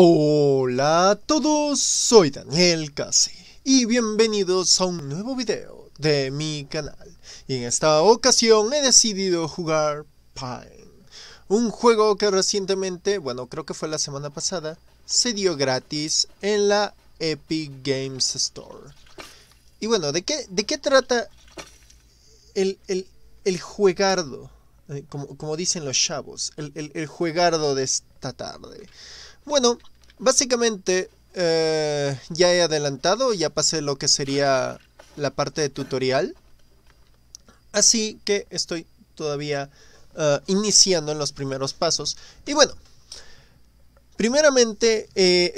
Hola a todos, soy Daniel Kaze y bienvenidos a un nuevo video de mi canal. Y en esta ocasión he decidido jugar Pine, un juego que recientemente, bueno, creo que fue la semana pasada, se dio gratis en la Epic Games Store. Y bueno, ¿de qué trata el juegardo? Como dicen los chavos, el juegardo de esta tarde. Bueno, básicamente ya he adelantado, ya pasé lo que sería la parte de tutorial. Así que estoy todavía iniciando en los primeros pasos. Y bueno, primeramente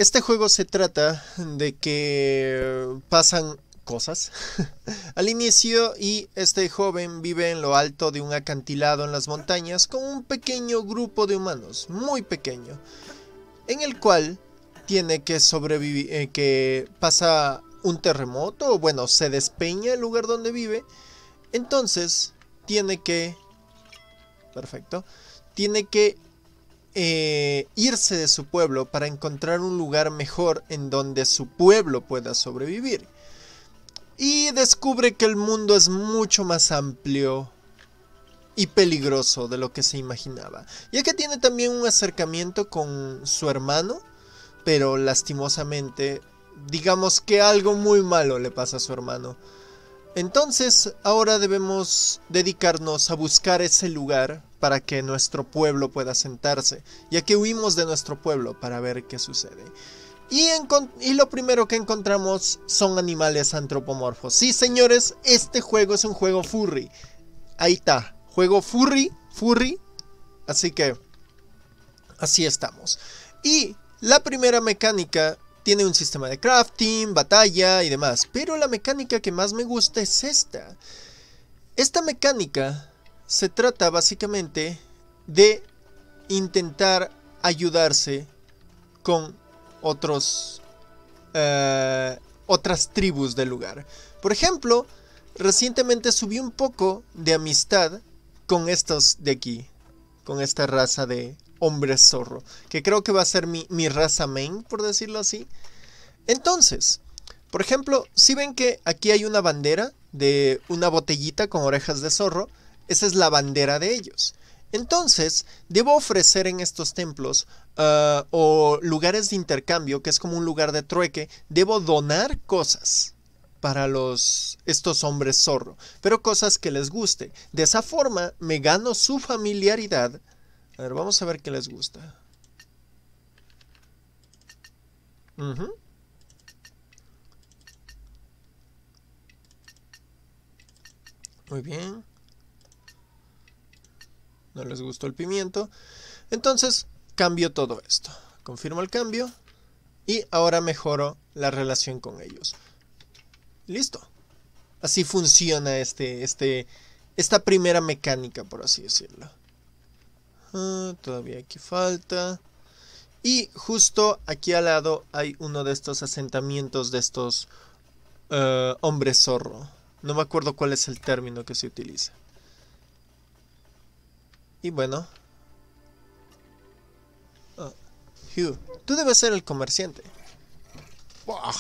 este juego se trata de que pasan cosas al inicio y este joven vive en lo alto de un acantilado en las montañas con un pequeño grupo de humanos, muy pequeño, en el cual tiene que sobrevivir, que pasa un terremoto, o bueno, se despeña el lugar donde vive, entonces tiene que, perfecto, tiene que irse de su pueblo para encontrar un lugar mejor en donde su pueblo pueda sobrevivir, y descubre que el mundo es mucho más amplio y peligroso de lo que se imaginaba, ya que tiene también un acercamiento con su hermano, pero lastimosamente, digamos que algo muy malo le pasa a su hermano. Entonces ahora debemos dedicarnos a buscar ese lugar para que nuestro pueblo pueda sentarse, ya que huimos de nuestro pueblo para ver qué sucede. Y lo primero que encontramos son animales antropomorfos. Sí, señores, este juego es un juego furry. Ahí está. Juego furry, así que así estamos. Y la primera mecánica tiene un sistema de crafting, batalla y demás, pero la mecánica que más me gusta es esta. Esta mecánica se trata básicamente de intentar ayudarse con otras tribus del lugar. Por ejemplo, recientemente subí un poco de amistad con estos de aquí, con esta raza de hombres zorro, que creo que va a ser mi raza main, por decirlo así. Entonces, por ejemplo, si ven que aquí hay una bandera de una botellita con orejas de zorro, esa es la bandera de ellos. Entonces, debo ofrecer en estos templos o lugares de intercambio, que es como un lugar de trueque, debo donar cosas para estos hombres zorro, pero cosas que les guste. De esa forma me gano su familiaridad. A ver, vamos a ver qué les gusta. Muy bien. No les gustó el pimiento. Entonces cambio todo esto. Confirmo el cambio. Y ahora mejoro la relación con ellos. Listo. Así funciona esta primera mecánica, por así decirlo. Todavía aquí falta. Y justo aquí al lado hay uno de estos asentamientos de estos hombres zorro. No me acuerdo cuál es el término que se utiliza. Y bueno. Hue, tú debes ser el comerciante.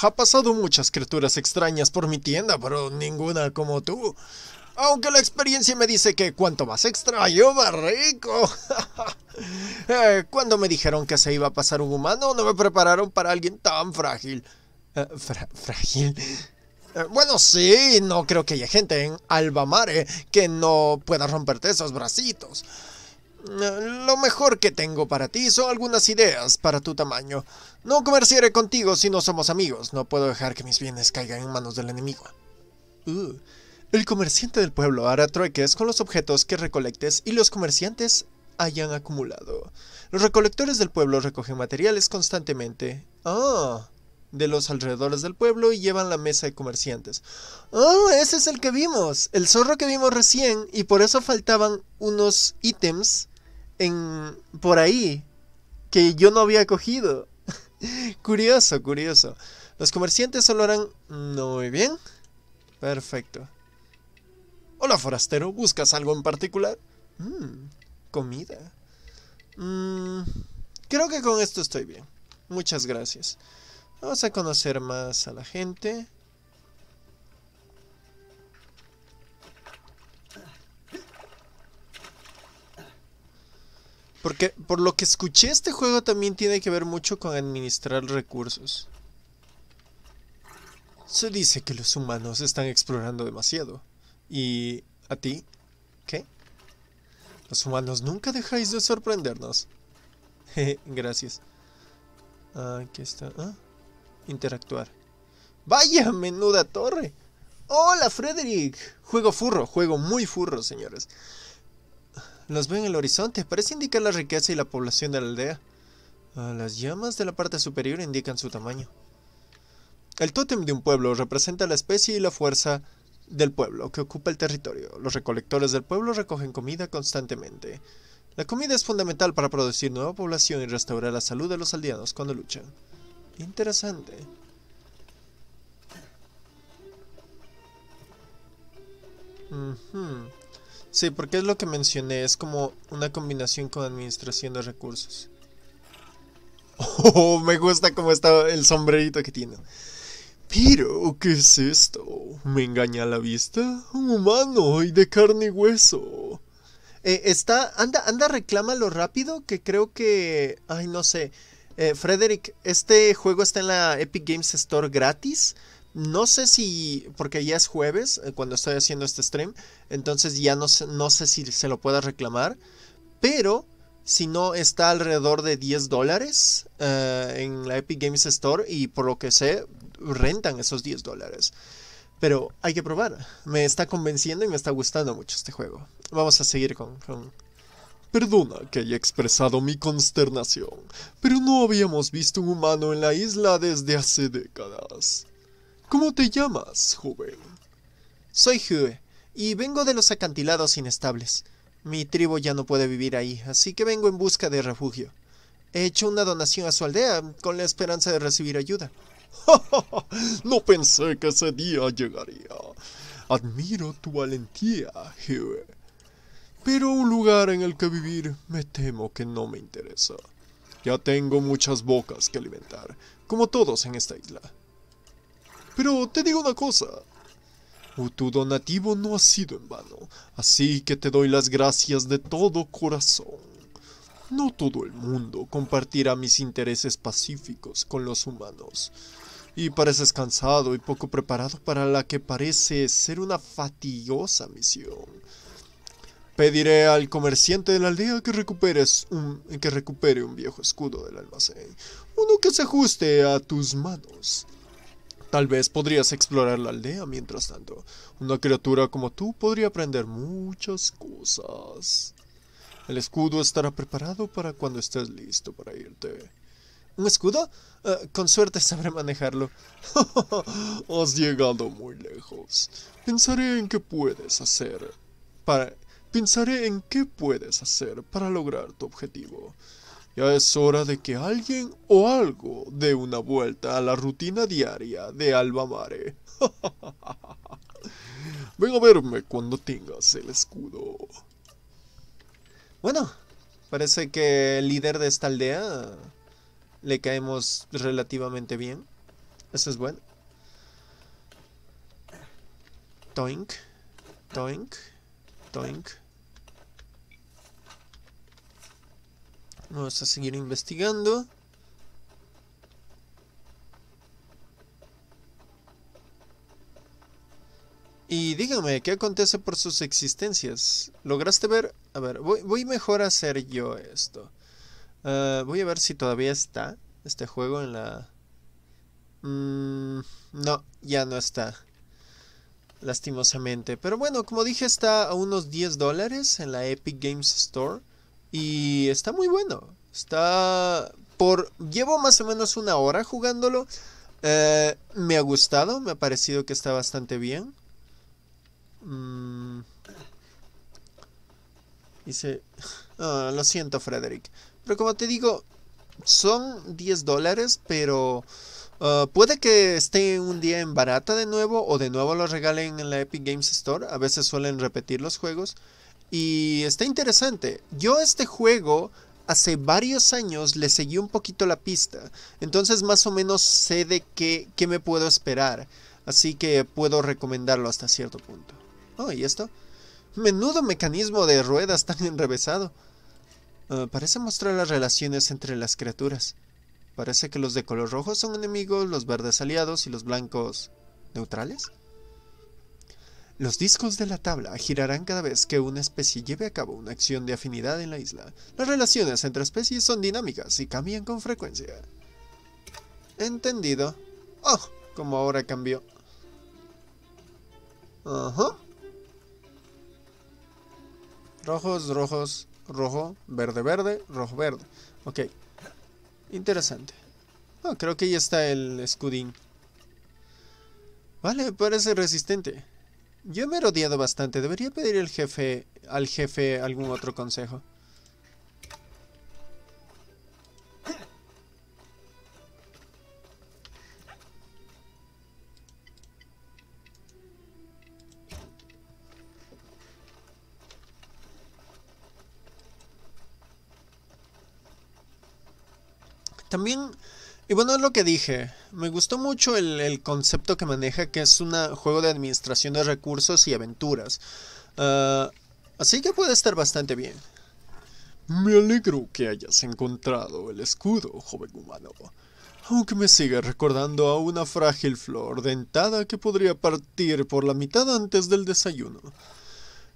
Ha pasado muchas criaturas extrañas por mi tienda, pero ninguna como tú. Aunque la experiencia me dice que cuanto más extraño, más rico. Cuando me dijeron que se iba a pasar un humano, no me prepararon para alguien tan frágil. ¿Frágil? Bueno, sí, no creo que haya gente en Alba Mare que no pueda romperte esos bracitos. Lo mejor que tengo para ti son algunas ideas para tu tamaño. No comerciaré contigo si no somos amigos. No puedo dejar que mis bienes caigan en manos del enemigo. El comerciante del pueblo hará trueques con los objetos que recolectes y los comerciantes hayan acumulado. Los recolectores del pueblo recogen materiales constantemente de los alrededores del pueblo y llevan la mesa de comerciantes. Ese es el que vimos, el zorro que vimos recién, y por eso faltaban unos ítems por ahí que yo no había cogido. curioso. Los comerciantes solo harán... Muy bien. Perfecto. Hola, forastero. ¿Buscas algo en particular? Comida. Creo que con esto estoy bien. Muchas gracias. Vamos a conocer más a la gente. Porque por lo que escuché, este juego también tiene que ver mucho con administrar recursos. Se dice que los humanos están explorando demasiado. ¿Y a ti? ¿Qué? Los humanos nunca dejáis de sorprendernos. Jeje, gracias. Aquí está. Interactuar. ¡Vaya, menuda torre! ¡Hola, Frederick! Juego furro, juego muy furro, señores. Los veo en el horizonte. Parece indicar la riqueza y la población de la aldea. Las llamas de la parte superior indican su tamaño. El tótem de un pueblo representa la especie y la fuerza del pueblo que ocupa el territorio. Los recolectores del pueblo recogen comida constantemente. La comida es fundamental para producir nueva población y restaurar la salud de los aldeanos cuando luchan. Interesante. Sí, porque es lo que mencioné, es como una combinación con administración de recursos. Oh, me gusta cómo está el sombrerito que tiene. Pero, ¿qué es esto? ¿Me engaña a la vista? Un humano y de carne y hueso. Anda, reclámalo rápido, que creo que... Ay, no sé. Frederick, este juego está en la Epic Games Store gratis. No sé si, porque ya es jueves cuando estoy haciendo este stream, entonces ya no sé si se lo pueda reclamar, pero si no está alrededor de $10 en la Epic Games Store y por lo que sé rentan esos $10, pero hay que probar, me está convenciendo y me está gustando mucho este juego. Vamos a seguir con... Perdona que haya expresado mi consternación, pero no habíamos visto un humano en la isla desde hace décadas. ¿Cómo te llamas, joven? Soy Hue, y vengo de los acantilados inestables. Mi tribu ya no puede vivir ahí, así que vengo en busca de refugio. He hecho una donación a su aldea, con la esperanza de recibir ayuda. No pensé que ese día llegaría. Admiro tu valentía, Hue. Pero un lugar en el que vivir me temo que no me interesa. Ya tengo muchas bocas que alimentar, como todos en esta isla. Pero te digo una cosa, tu donativo no ha sido en vano, así que te doy las gracias de todo corazón. No todo el mundo compartirá mis intereses pacíficos con los humanos, y pareces cansado y poco preparado para la que parece ser una fatigosa misión. Pediré al comerciante de la aldea que recupere un viejo escudo del almacén, uno que se ajuste a tus manos. Tal vez podrías explorar la aldea mientras tanto. Una criatura como tú podría aprender muchas cosas. El escudo estará preparado para cuando estés listo para irte. ¿Un escudo? Con suerte sabré manejarlo. Has llegado muy lejos. Pensaré en qué puedes hacer para lograr tu objetivo. Ya es hora de que alguien o algo dé una vuelta a la rutina diaria de Alba Mare. Ven a verme cuando tengas el escudo. Bueno, parece que el líder de esta aldea le caemos relativamente bien. Eso es bueno. Toink, toink, toink. Vamos a seguir investigando. Y dígame, ¿qué acontece por sus existencias? ¿Lograste ver? A ver, voy mejor a hacer yo esto. Voy a ver si todavía está este juego en la... no, ya no está. Lastimosamente. Pero bueno, como dije, está a unos $10 en la Epic Games Store. Y está muy bueno. Llevo más o menos una hora jugándolo. Me ha gustado. Me ha parecido que está bastante bien. Lo siento, Frederick. Pero como te digo, son $10. Pero puede que esté un día en barata de nuevo. O de nuevo lo regalen en la Epic Games Store. A veces suelen repetir los juegos. Y está interesante. Yo este juego hace varios años le seguí un poquito la pista, entonces más o menos sé de qué me puedo esperar, así que puedo recomendarlo hasta cierto punto. Oh, ¿y esto? Menudo mecanismo de ruedas tan enrevesado. Parece mostrar las relaciones entre las criaturas. Parece que los de color rojo son enemigos, los verdes aliados y los blancos... ¿neutrales? Los discos de la tabla girarán cada vez que una especie lleve a cabo una acción de afinidad en la isla. Las relaciones entre especies son dinámicas y cambian con frecuencia. Entendido. Oh, como ahora cambió. Ajá. Rojos, rojos, rojo, verde, verde, rojo, verde. Ok. Interesante. Oh, creo que ya está el escudín. Vale, parece resistente. Yo me he rodeado bastante. Debería pedir al jefe algún otro consejo. También, y bueno, es lo que dije, me gustó mucho el concepto que maneja, que es un juego de administración de recursos y aventuras. Así que puede estar bastante bien. Me alegro que hayas encontrado el escudo, joven humano. Aunque me sigue recordando a una frágil flor dentada que podría partir por la mitad antes del desayuno.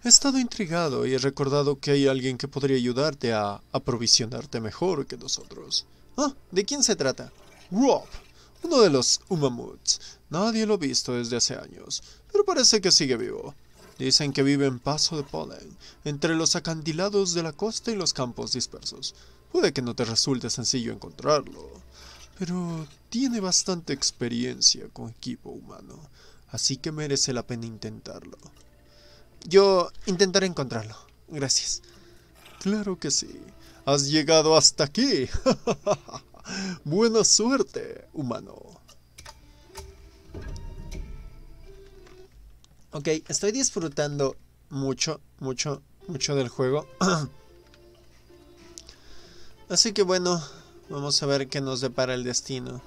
He estado intrigado y he recordado que hay alguien que podría ayudarte a aprovisionarte mejor que nosotros. Ah, ¿de quién se trata? Rob, uno de los Umamuts. Nadie lo ha visto desde hace años, pero parece que sigue vivo. Dicen que vive en Paso de Polen, entre los acantilados de la costa y los campos dispersos. Puede que no te resulte sencillo encontrarlo, pero tiene bastante experiencia con equipo humano, así que merece la pena intentarlo. Yo intentaré encontrarlo. Gracias. Claro que sí. ¡Has llegado hasta aquí! ¡Buena suerte, humano! Ok, estoy disfrutando mucho del juego. Así que bueno, vamos a ver qué nos depara el destino.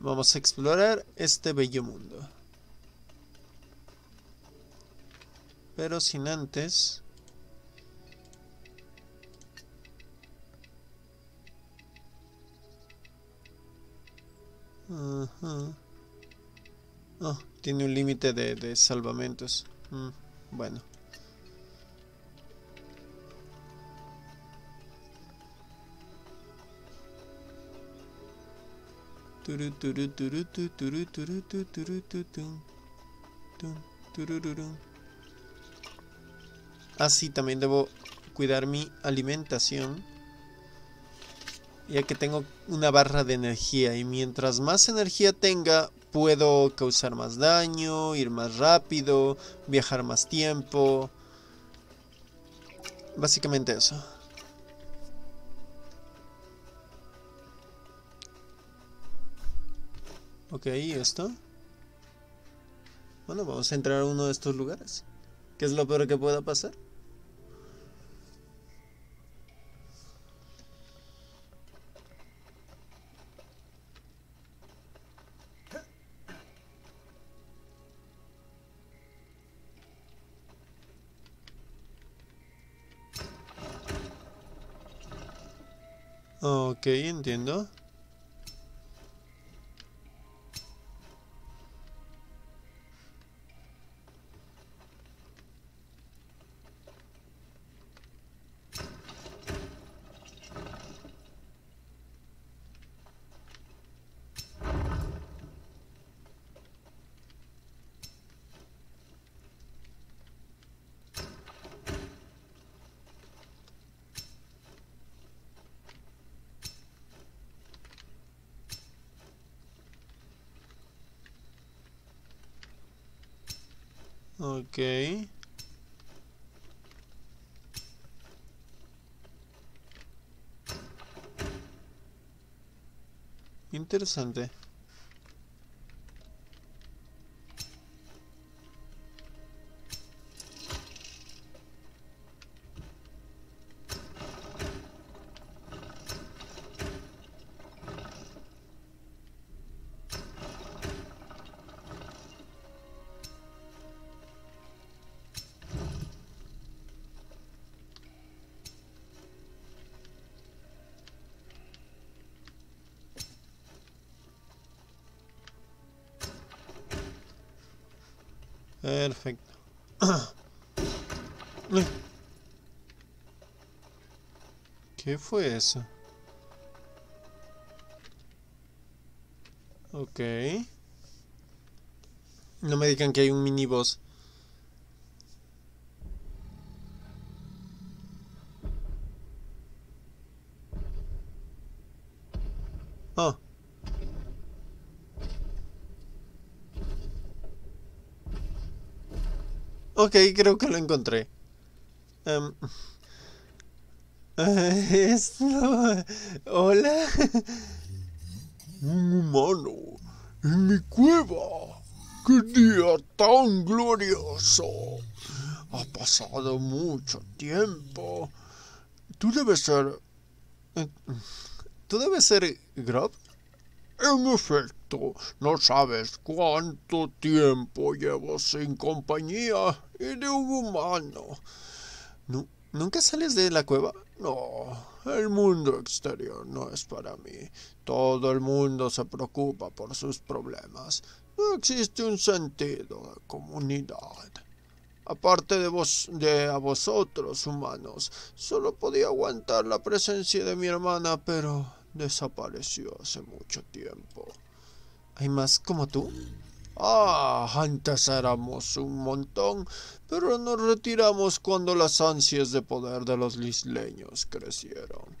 Vamos a explorar este bello mundo. Pero sin antes... Oh, tiene un límite de salvamentos. Bueno. Ah, sí, también debo cuidar mi alimentación, ya que tengo una barra de energía y mientras más energía tenga, puedo causar más daño, ir más rápido, viajar más tiempo. Básicamente eso. Ok, ¿y esto? Bueno, vamos a entrar a uno de estos lugares. ¿Qué es lo peor que pueda pasar? Ok, entiendo. Ok. Interesante. Perfecto. ¿Qué fue eso? Ok. No me digan que hay un miniboss. Ah. Ok, creo que lo encontré. Esto... Hola. Un humano en mi cueva. ¡Qué día tan glorioso! Ha pasado mucho tiempo. ¿Tú debes ser Grob? En efecto, no sabes cuánto tiempo llevo sin compañía y de un humano. ¿Nunca sales de la cueva? No, el mundo exterior no es para mí. Todo el mundo se preocupa por sus problemas. No existe un sentido de comunidad. Aparte de a vosotros, humanos, solo podía aguantar la presencia de mi hermana, pero desapareció hace mucho tiempo. ¿Hay más como tú? Ah, antes éramos un montón, pero nos retiramos cuando las ansias de poder de los isleños crecieron.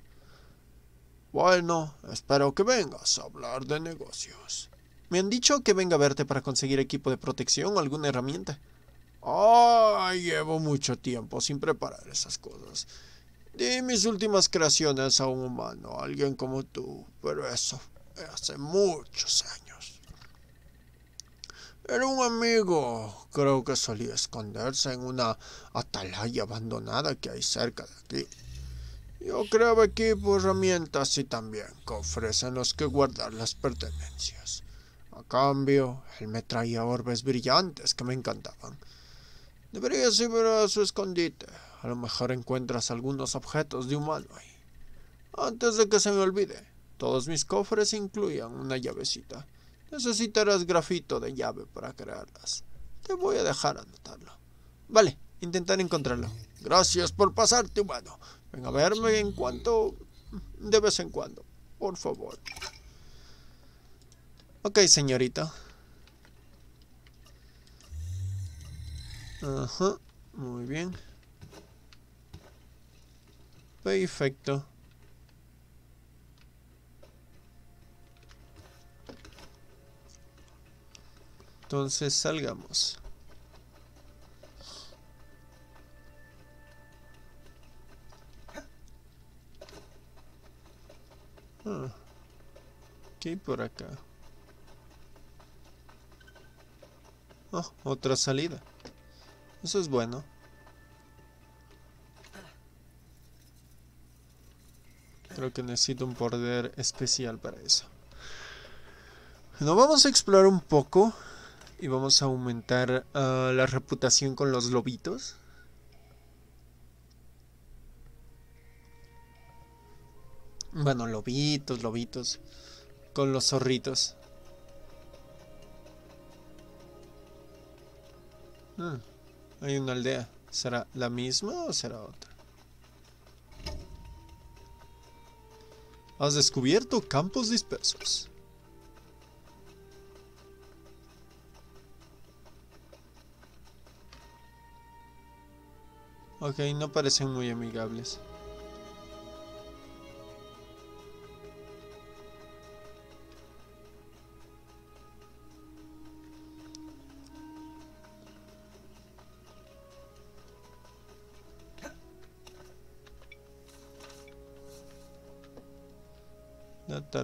Bueno, espero que vengas a hablar de negocios. Me han dicho que venga a verte para conseguir equipo de protección o alguna herramienta. Ay, llevo mucho tiempo sin preparar esas cosas. Di mis últimas creaciones a un humano, a alguien como tú, pero eso fue hace muchos años. Era un amigo, creo que solía esconderse en una atalaya abandonada que hay cerca de aquí. Yo creo equipo, herramientas y también cofres en los que guardar las pertenencias. A cambio, él me traía orbes brillantes que me encantaban. Deberías ir a su escondite. A lo mejor encuentras algunos objetos de humano ahí. Antes de que se me olvide, todos mis cofres incluían una llavecita. Necesitarás grafito de llave para crearlas. Te voy a dejar anotarlo. Vale, intentaré encontrarlo. Gracias por pasarte, humano. Ven a verme de vez en cuando, por favor. Ok, señorita. Ajá, muy bien. Perfecto. Entonces salgamos. Ah, ¿qué hay por acá? Oh, otra salida. Eso es bueno. Creo que necesito un poder especial para eso. Bueno, vamos a explorar un poco. Y vamos a aumentar la reputación con los lobitos. Bueno, lobitos. Con los zorritos. Hay una aldea. ¿Será la misma o será otra? Has descubierto campos dispersos. Ok, no parecen muy amigables.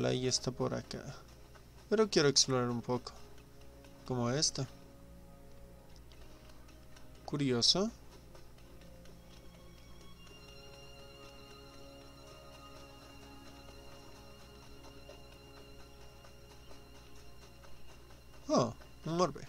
Ahí está por acá, pero quiero explorar un poco como esta. Curioso. Oh, un orbe.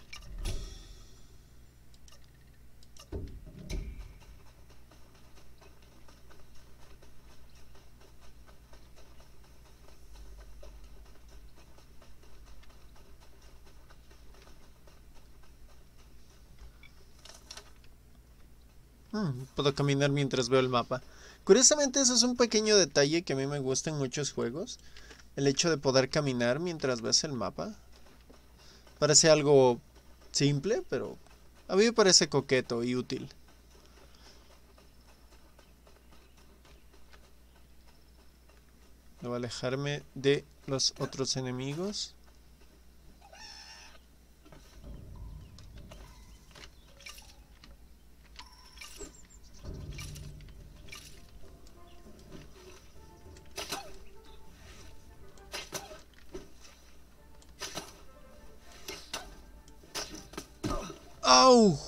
Puedo caminar mientras veo el mapa. Curiosamente eso es un pequeño detalle que a mí me gusta en muchos juegos. El hecho de poder caminar mientras ves el mapa. Parece algo simple, pero a mí me parece coqueto y útil. Debo alejarme de los otros enemigos. ¡Au!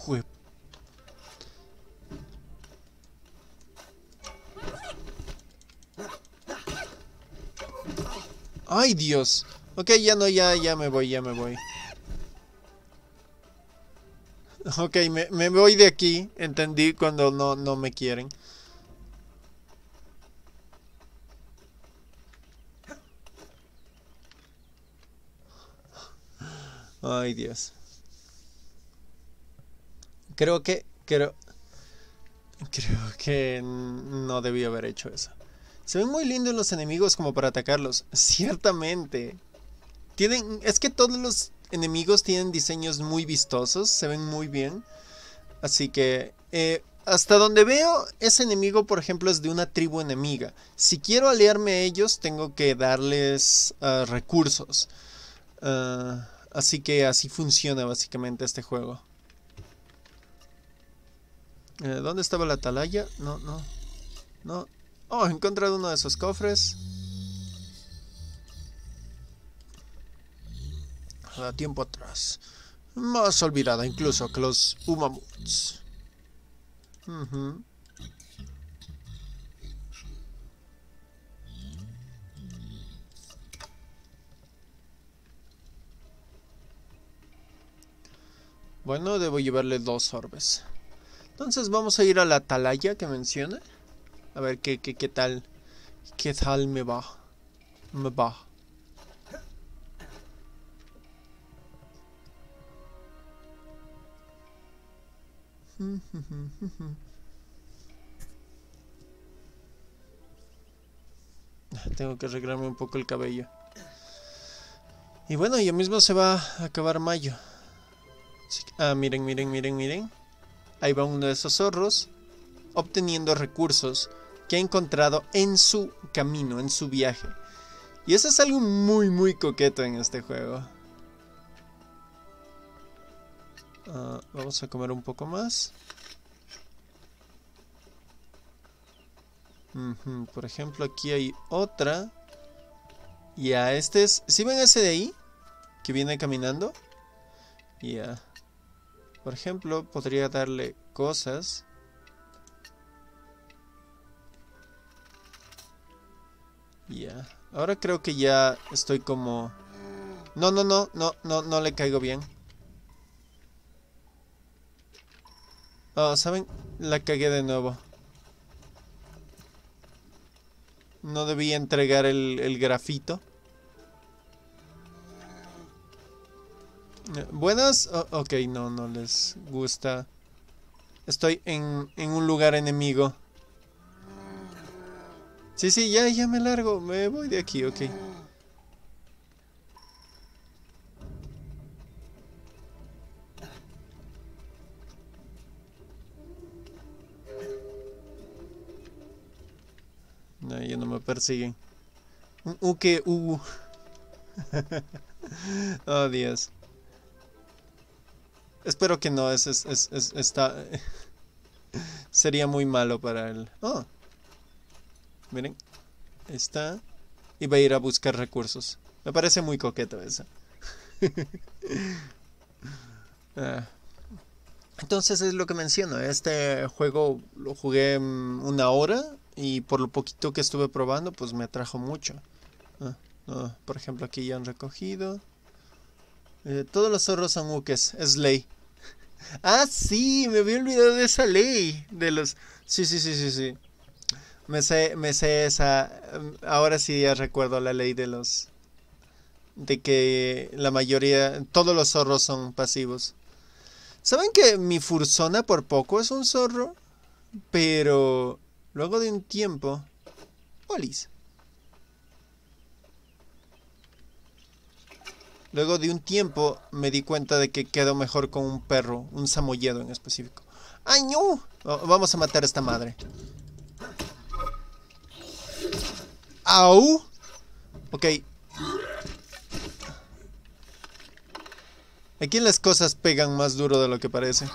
¡Ay, Dios! Ok, ya no, ya me voy, Ok, me voy de aquí. Entendí cuando no me quieren. Ay, Dios. Creo que no debí haber hecho eso. Se ven muy lindos los enemigos como para atacarlos. Ciertamente. Es que todos los enemigos tienen diseños muy vistosos. Se ven muy bien. Así que hasta donde veo, ese enemigo, por ejemplo, es de una tribu enemiga. Si quiero aliarme a ellos, tengo que darles recursos. Así que así funciona básicamente este juego. ¿Dónde estaba la atalaya? No. Oh, he encontrado uno de esos cofres. A tiempo atrás. Más olvidada incluso que los Umamuts. Bueno, debo llevarle 2 orbes. Entonces vamos a ir a la atalaya que menciona. A ver qué tal. ¿Qué tal me va? Tengo que arreglarme un poco el cabello. Y bueno, ya mismo se va a acabar mayo. Ah, miren. Ahí va uno de esos zorros obteniendo recursos que ha encontrado en su camino, en su viaje. Y eso es algo muy, muy coqueto en este juego. Vamos a comer un poco más. Por ejemplo, aquí hay otra. Ya, este es... ¿Sí ven ese de ahí? Que viene caminando. Ya. Por ejemplo, podría darle cosas. Ya. Ahora creo que ya estoy como... No le caigo bien. Oh, ¿saben? La cagué de nuevo. No debía entregar el grafito. Buenas, ok, no les gusta. Estoy en un lugar enemigo. Sí, ya me largo, me voy de aquí, ok. No, ya no me persiguen. Oh, Dios. Espero que no, está... Sería muy malo para él. Oh. Miren. Está. Y va a ir a buscar recursos. Me parece muy coqueto esa. Entonces es lo que menciono. Este juego lo jugué 1 hora. Y por lo poquito que estuve probando, pues me atrajo mucho. Por ejemplo, aquí ya han recogido. Todos los zorros son ukes, es ley. Ah, sí, me había olvidado de esa ley. De los... Sí. Me sé esa... Ahora sí ya recuerdo la ley de los... De que la mayoría... Todos los zorros son pasivos. ¿Saben que mi fursona por poco es un zorro? Pero luego de un tiempo... ¡Olis! Luego de un tiempo me di cuenta de que quedo mejor con un perro, un samoyedo en específico. ¡Ay, no! Oh, vamos a matar a esta madre. ¡Au! Ok. Aquí las cosas pegan más duro de lo que parece.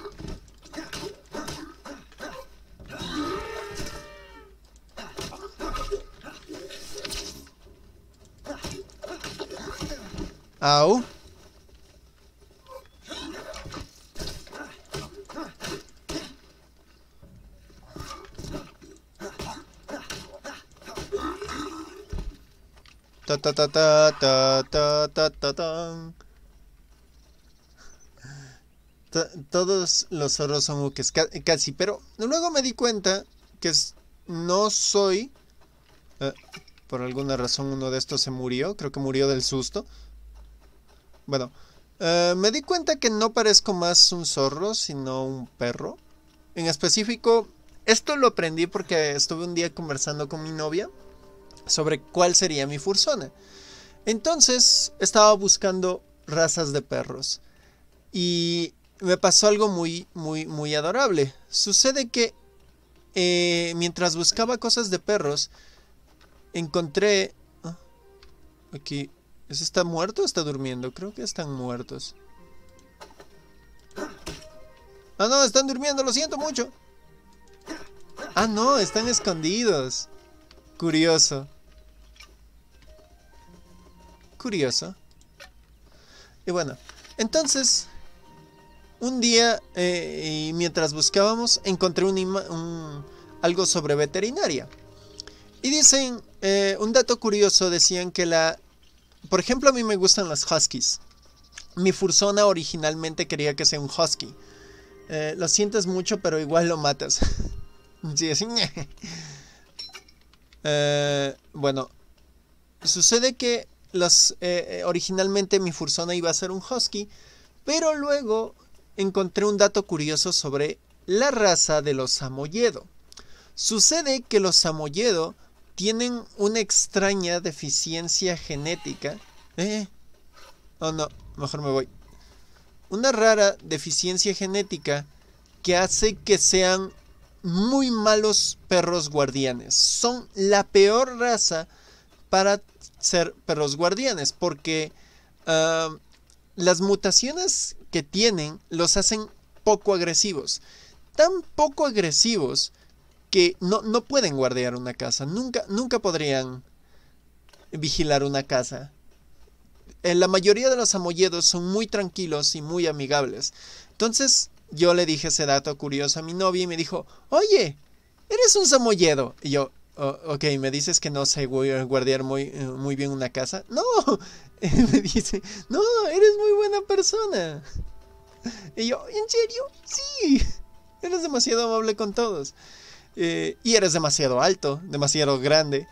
Au. Ta ta ta ta ta ta ta ta ta. Todos los zorros son ukes, casi, pero luego me di cuenta que no soy... por alguna razón uno de estos se murió, creo que murió del susto. Bueno, me di cuenta que no parezco más un zorro, sino un perro. En específico, esto lo aprendí porque estuve un día conversando con mi novia sobre cuál sería mi fursona. Entonces, estaba buscando razas de perros. Y me pasó algo muy adorable. Sucede que mientras buscaba cosas de perros, encontré... Oh, aquí... ¿Ese está muerto o está durmiendo? Creo que están muertos. Ah, no, están durmiendo, lo siento mucho. Ah, no, están escondidos. Curioso. Curioso. Y bueno, entonces, un día, y mientras buscábamos, encontré algo sobre veterinaria. Y dicen, un dato curioso, decían que la... Por ejemplo, a mí me gustan las huskies. Mi fursona originalmente quería que sea un husky. Lo sientes mucho, pero igual lo matas. Sí, así. Bueno, sucede que originalmente mi fursona iba a ser un husky, pero luego encontré un dato curioso sobre la raza de los samoyedo. Sucede que los samoyedo tienen una extraña deficiencia genética. Oh no, mejor me voy. Una rara deficiencia genética que hace que sean muy malos perros guardianes. Son la peor raza para ser perros guardianes, porque las mutaciones que tienen los hacen poco agresivos. Tan poco agresivos que no pueden guardear una casa. Nunca podrían vigilar una casa. La mayoría de los samoyedos son muy tranquilos y muy amigables. Entonces yo le dije ese dato curioso a mi novia y me dijo, oye, eres un samoyedo. Y yo, oh, ok, ¿me dices que no sé guardear muy bien una casa? No, me dice, no, eres muy buena persona. Y yo, ¿en serio? Sí, eres demasiado amable con todos. Y eres demasiado alto, demasiado grande.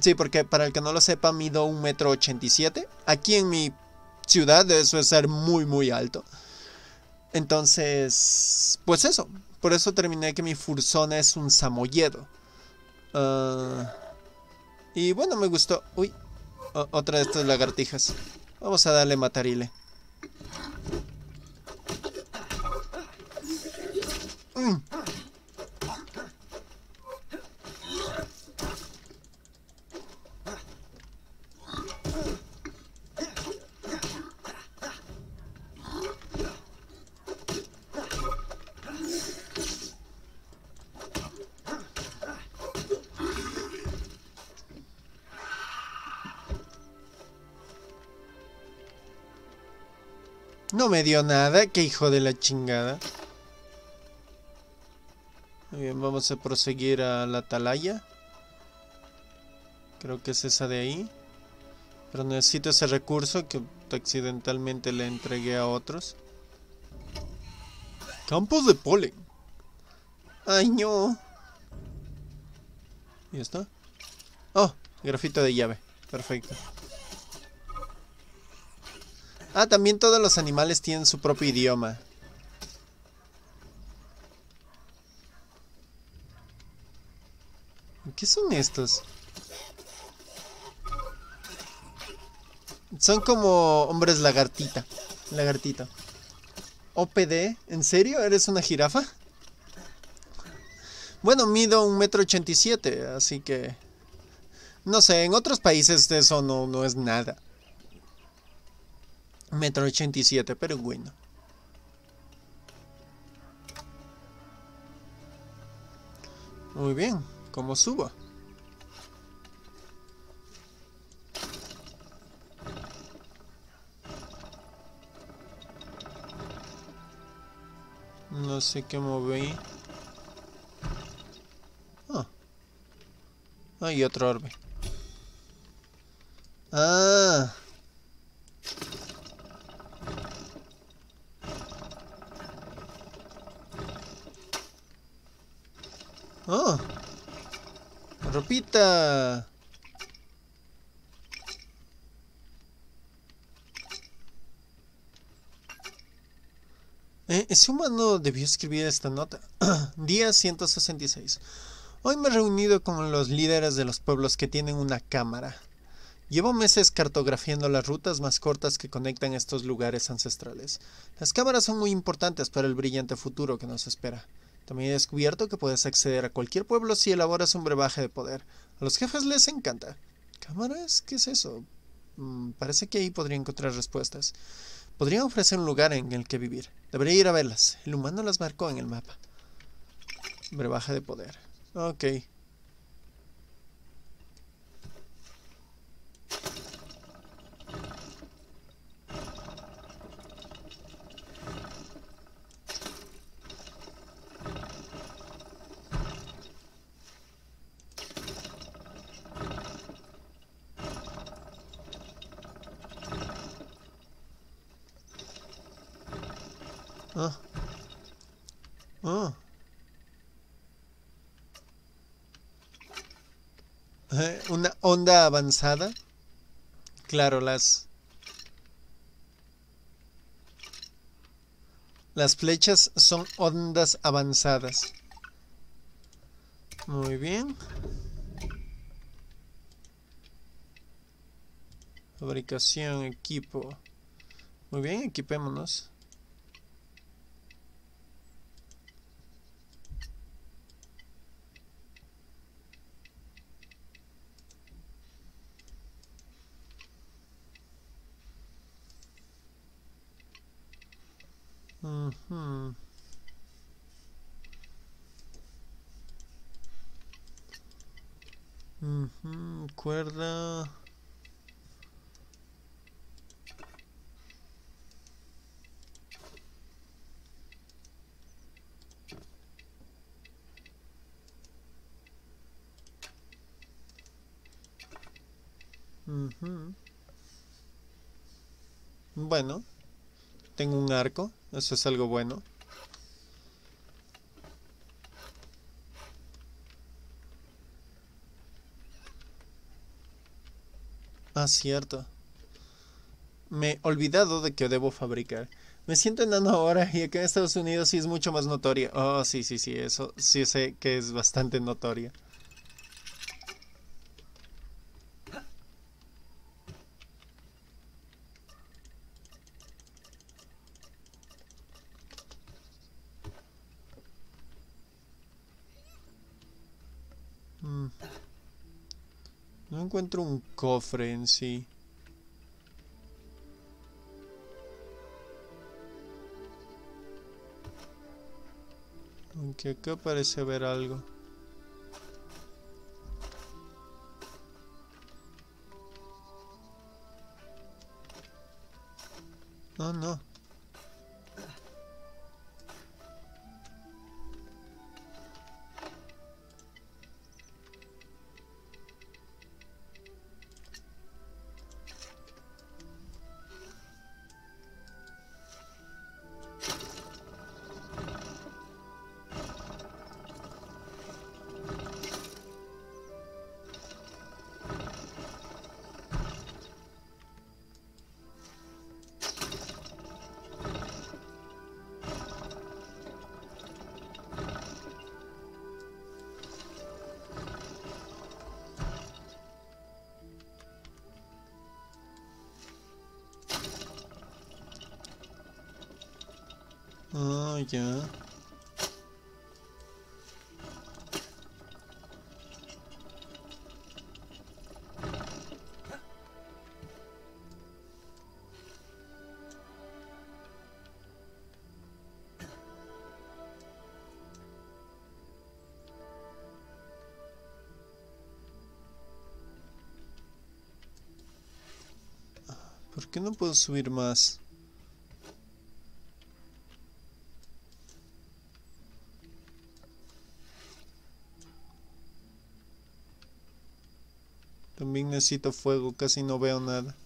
Sí, porque para el que no lo sepa, mido 1,87 m. Aquí en mi ciudad eso es ser muy alto. Entonces, pues eso. Por eso terminé que mi fursona es un samoyedo. Y bueno, me gustó. Uy, otra de estas lagartijas. Vamos a darle matarile. No me dio nada, qué hijo de la chingada. Muy bien, vamos a proseguir a la atalaya. Creo que es esa de ahí. Pero necesito ese recurso que accidentalmente le entregué a otros. Campos de polen. ¡Ay, no! ¿Y esto? Oh, grafito de llave. Perfecto. Ah, también todos los animales tienen su propio idioma. ¿Qué son estos? Son como hombres lagartita. Lagartita. OPD, ¿en serio? ¿Eres una jirafa? Bueno, mido 1,87 m, así que... No sé, en otros países eso no es nada. 1,87 m, pero bueno. Muy bien, ¿cómo subo? No sé qué moví. Ah, hay otro orbe. Ah. Oh, ropita. Ese humano debió escribir esta nota. Día 166. Hoy me he reunido con los líderes de los pueblos que tienen una cámara. Llevo meses cartografiando las rutas más cortas que conectan estos lugares ancestrales. Las cámaras son muy importantes para el brillante futuro que nos espera. También he descubierto que puedes acceder a cualquier pueblo si elaboras un brebaje de poder. A los jefes les encanta. ¿Cámaras? ¿Qué es eso? Parece que ahí podría encontrar respuestas. Podría ofrecer un lugar en el que vivir. Debería ir a verlas. El humano las marcó en el mapa. Brebaje de poder. Ok. Ah. Ah. Una onda avanzada. Claro, las flechas son ondas avanzadas. Muy bien. Fabricación, equipo. Muy bien, equipémonos. Uh-huh. Uh-huh. Cuerda. Uh-huh. Bueno, tengo un arco. Eso es algo bueno. Ah, cierto. Me he olvidado de que debo fabricar. Me siento enano ahora y acá en Estados Unidos sí es mucho más notoria. Oh, sí, eso sí sé que es bastante notoria. No encuentro un cofre en sí. Aunque acá parece haber algo. Oh, no. Ah, ya. ¿Por qué no puedo subir más? También necesito fuego, casi no veo nada.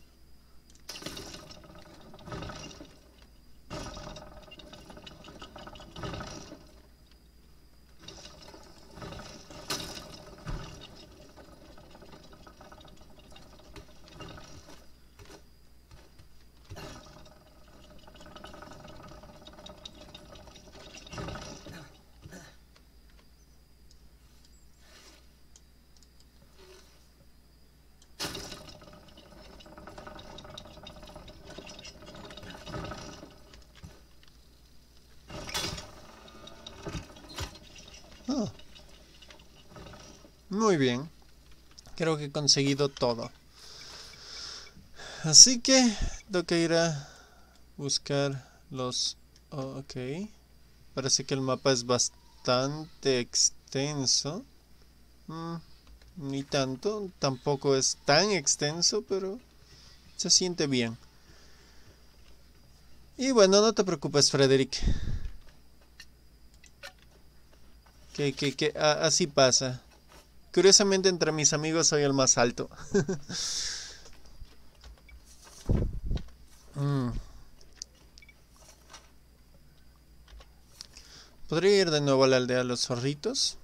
Muy bien, creo que he conseguido todo. Así que tengo que ir a buscar los... Oh, ok, parece que el mapa es bastante extenso. Ni tanto, tampoco es tan extenso, pero se siente bien. Y bueno, no te preocupes, Frederick. Que así pasa. Curiosamente, entre mis amigos soy el más alto. Podría ir de nuevo a la aldea de los zorritos.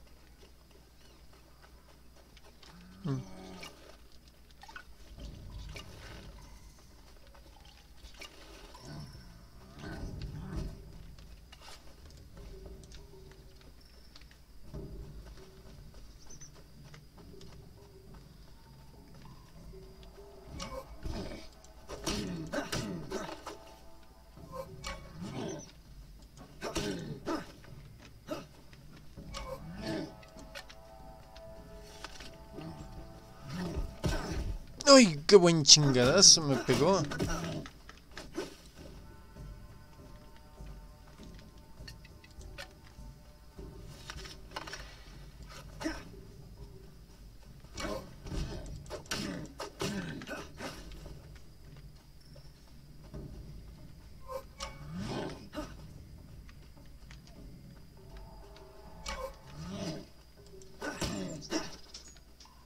¡Ay, qué buen chingadazo me pegó!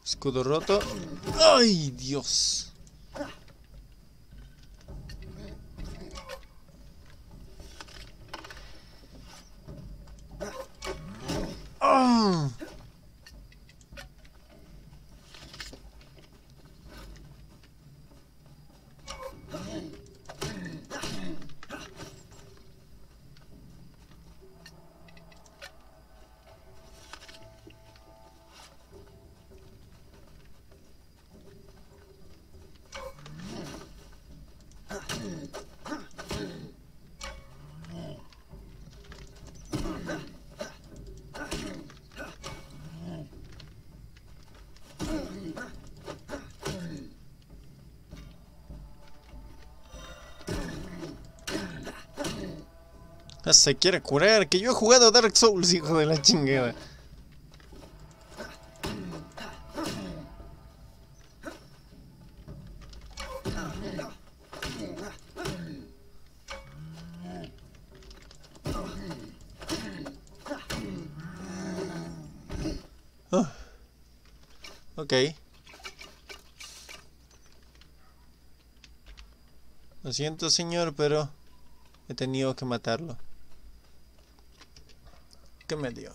Escudo roto. ¡Ay, Dios! ¡Oh! Se quiere curar, que yo he jugado Dark Souls, hijo de la chingada. Oh. Ok. Lo siento, señor, pero he tenido que matarlo. ¿Qué me dio?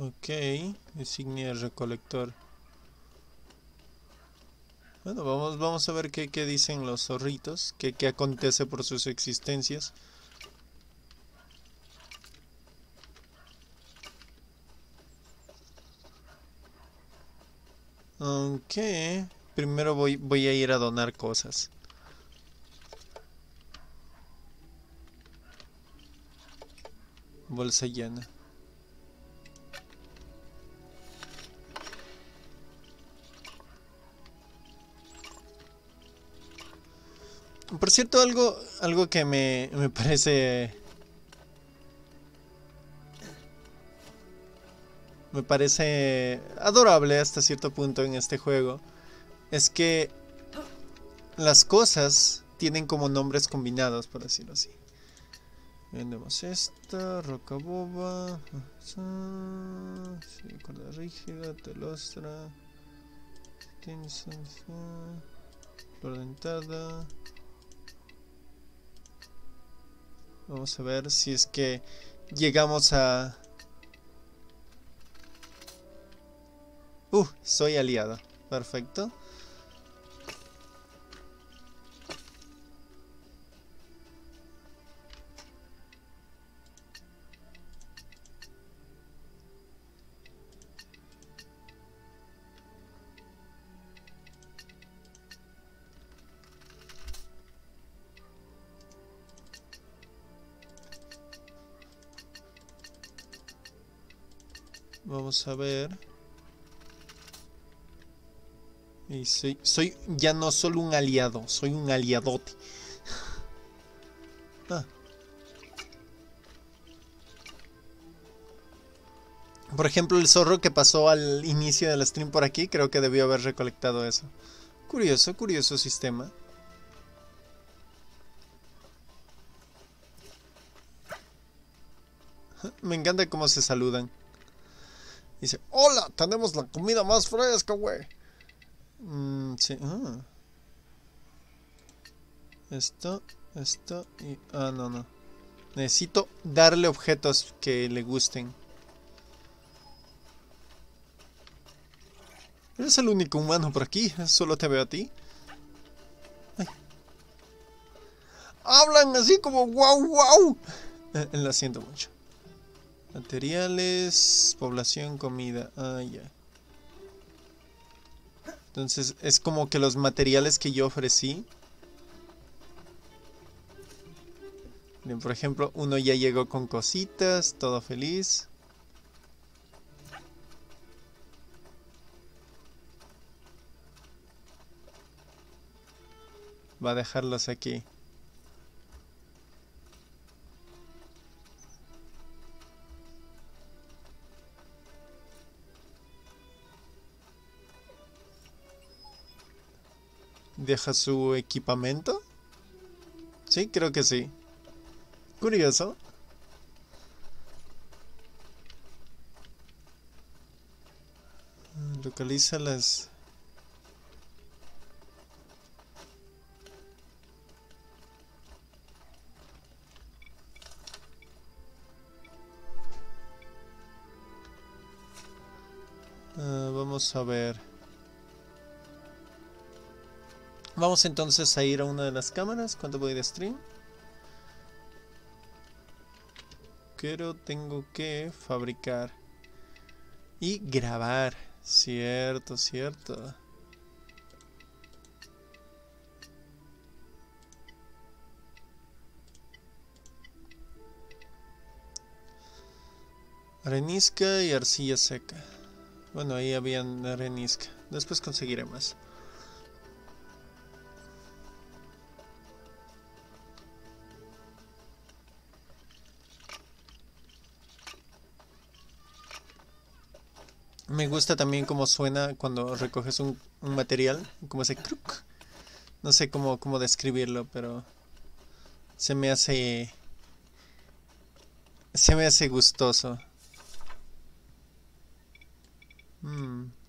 Ok, insignia recolector. Bueno, vamos a ver qué dicen los zorritos, qué acontece por sus existencias. Aunque primero voy a ir a donar cosas. Bolsa llena. Por cierto, algo que me parece... Me parece adorable hasta cierto punto en este juego. Es que las cosas tienen como nombres combinados, por decirlo así. Vendemos esta, roca boba, cuerda rígida, telostra, flor dentada. Vamos a ver si es que llegamos a... soy aliado. Perfecto. Vamos a ver. Y soy ya no solo un aliado, soy un aliadote. Por ejemplo, el zorro que pasó al inicio del stream por aquí, creo que debió haber recolectado eso. Curioso, curioso sistema. Me encanta cómo se saludan. Dice, hola, tenemos la comida más fresca, güey. Sí. Esto y... no. Necesito darle objetos que le gusten. Eres el único humano por aquí, solo te veo a ti. Ay. Hablan así como wow, wow. Lo siento mucho. Materiales, población, comida. Ya. Entonces es como que los materiales que yo ofrecí. Bien, por ejemplo, uno ya llegó con cositas, todo feliz. Va a dejarlos aquí. ¿Deja su equipamiento? Sí, creo que sí. Curioso. Localiza las... vamos a ver. Vamos entonces a ir a una de las cámaras. ¿Cuánto voy de stream? Pero tengo que fabricar y grabar. Cierto. Arenisca y arcilla seca. Bueno, ahí habían arenisca. Después conseguiré más. Me gusta también cómo suena cuando recoges un material, como ese cruc. No sé cómo describirlo, pero se me hace gustoso.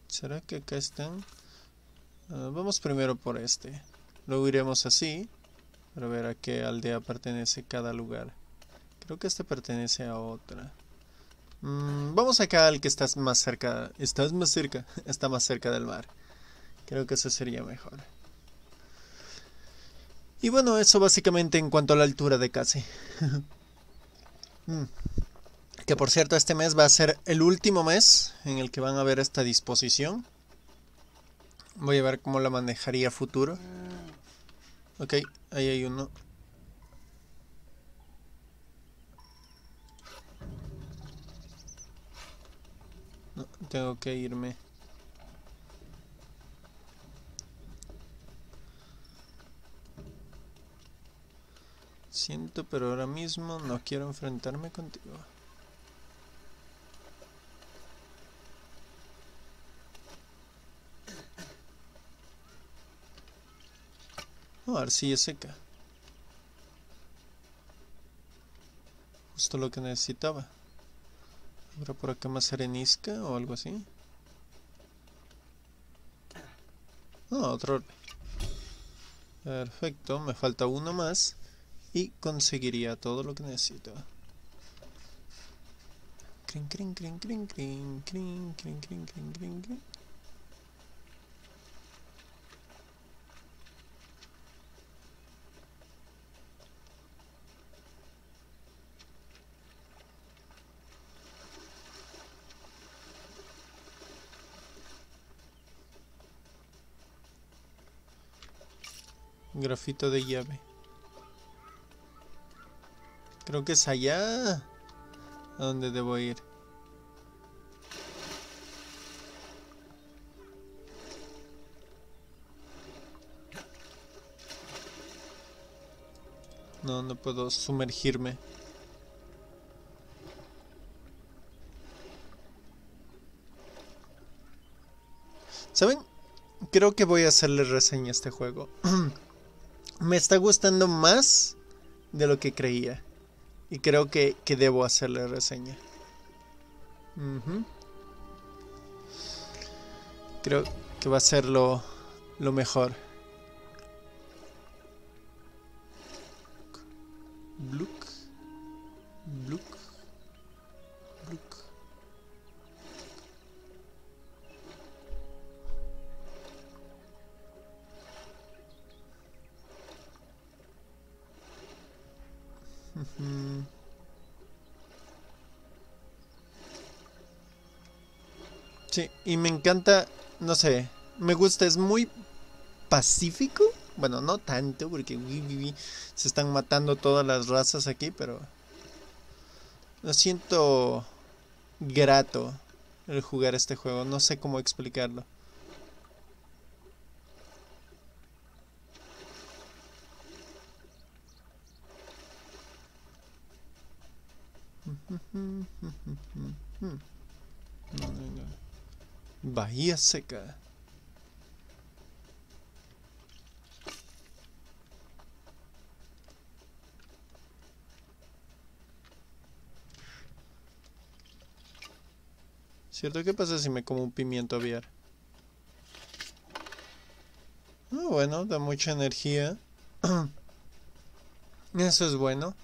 ¿Será que acá están? Vamos primero por este. Luego iremos así, para ver a qué aldea pertenece cada lugar. Creo que este pertenece a otra. Vamos acá al que estás más cerca. ¿Estás más cerca? Está más cerca del mar. Creo que eso sería mejor. Y bueno, eso básicamente en cuanto a la altura de Kaze. Que por cierto, este mes va a ser el último mes en el que van a ver esta disposición. Voy a ver cómo la manejaría a futuro. Ok, ahí hay uno. No, tengo que irme. Siento, pero ahora mismo no quiero enfrentarme contigo. A ver si es seca. Justo lo que necesitaba. Ahora por acá más arenisca o algo así. No, otro orbe. Perfecto, me falta uno más. Y conseguiría todo lo que necesito. Crin, crin, crin, crin, crin, crin, crin, crin, crin, crin, crin. Grafito de llave. Creo que es allá a donde debo ir. No, no puedo sumergirme. ¿Saben? Creo que voy a hacerle reseña a este juego. Me está gustando más de lo que creía. Y creo que debo hacerle reseña. Creo que va a ser lo mejor. Bluk. Bluk. Bluk. Sí, y me encanta, no sé, me gusta, es muy pacífico. Bueno, no tanto, porque se están matando todas las razas aquí, pero lo siento grato el jugar este juego, no sé cómo explicarlo. No. Bahía seca. ¿Cierto? ¿Qué pasa si me como un pimiento aviar? Ah, bueno, da mucha energía. Eso es bueno.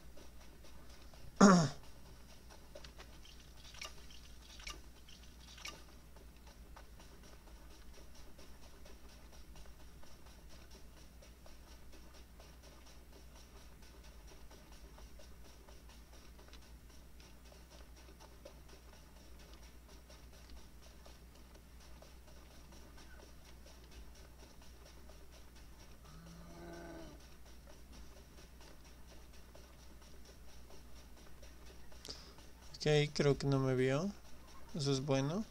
Ok, creo que no me vio. Eso es bueno.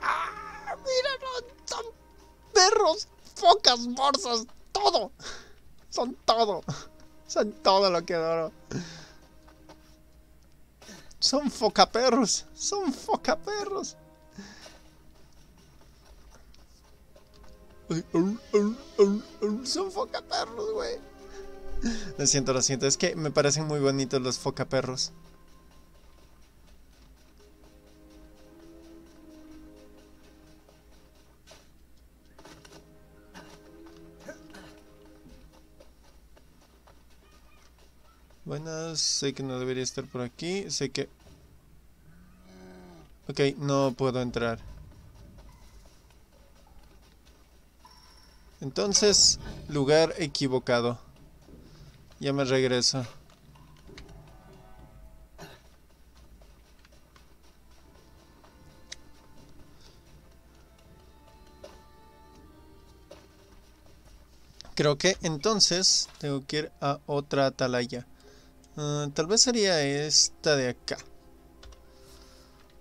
¡Ah! ¡Míralo! ¡Son perros! ¡Focas! ¡Morsas! ¡Todo! ¡Son todo! ¡Son todo lo que adoro! Son focaperros. Son focaperros. Son focaperros, güey. Lo siento, es que me parecen muy bonitos los focaperros. Buenas, sé que no debería estar por aquí, sé que... Ok, no puedo entrar. Entonces, lugar equivocado. Ya me regreso. Creo que entonces tengo que ir a otra atalaya. Tal vez sería esta de acá.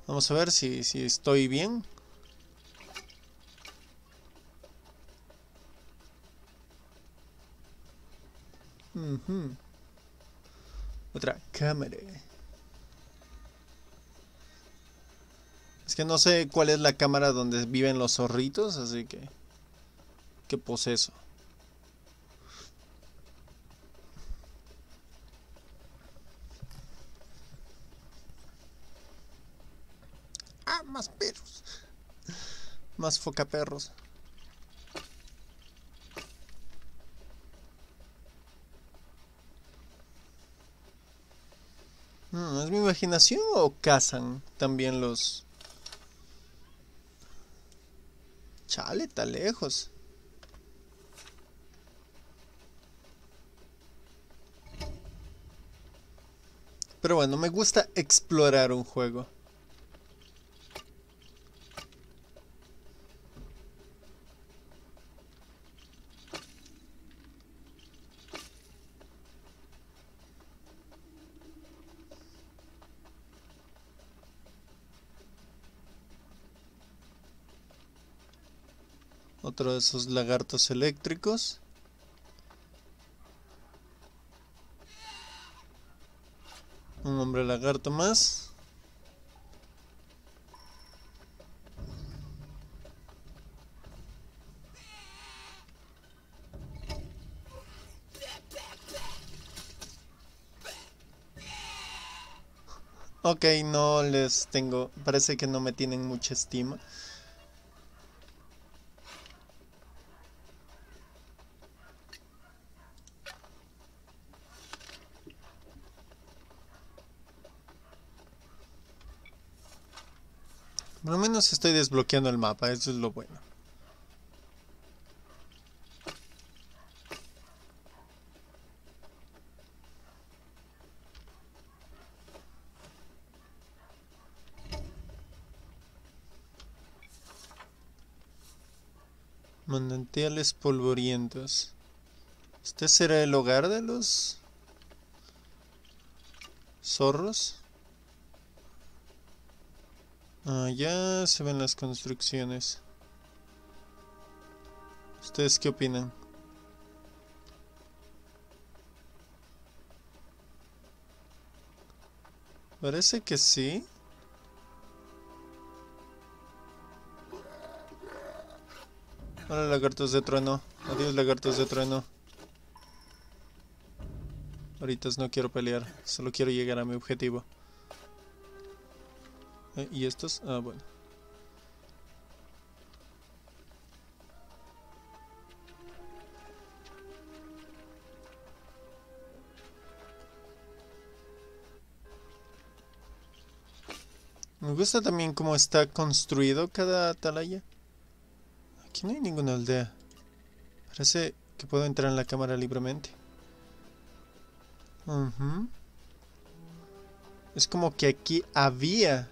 Vamos a ver si estoy bien. Otra cámara. Es que no sé cuál es la cámara donde viven los zorritos, así que... ¿Qué poseso? Más perros. Más focaperros. ¿Es mi imaginación o cazan también los... Chale, tan lejos. Pero bueno, me gusta explorar un juego. Otro de esos lagartos eléctricos. Un hombre lagarto más. Ok, no les tengo... Parece que no me tienen mucha estima. Por lo menos estoy desbloqueando el mapa, eso es lo bueno. Manantiales polvorientos. ¿Este será el hogar de los zorros? Ya se ven las construcciones. ¿Ustedes qué opinan? Parece que sí. Hola, lagartos de trueno. Adiós, lagartos de trueno. Ahorita no quiero pelear, solo quiero llegar a mi objetivo. ¿Y estos? Ah, bueno. Me gusta también cómo está construido cada atalaya. Aquí no hay ninguna aldea. Parece que puedo entrar en la cámara libremente. Es como que aquí había...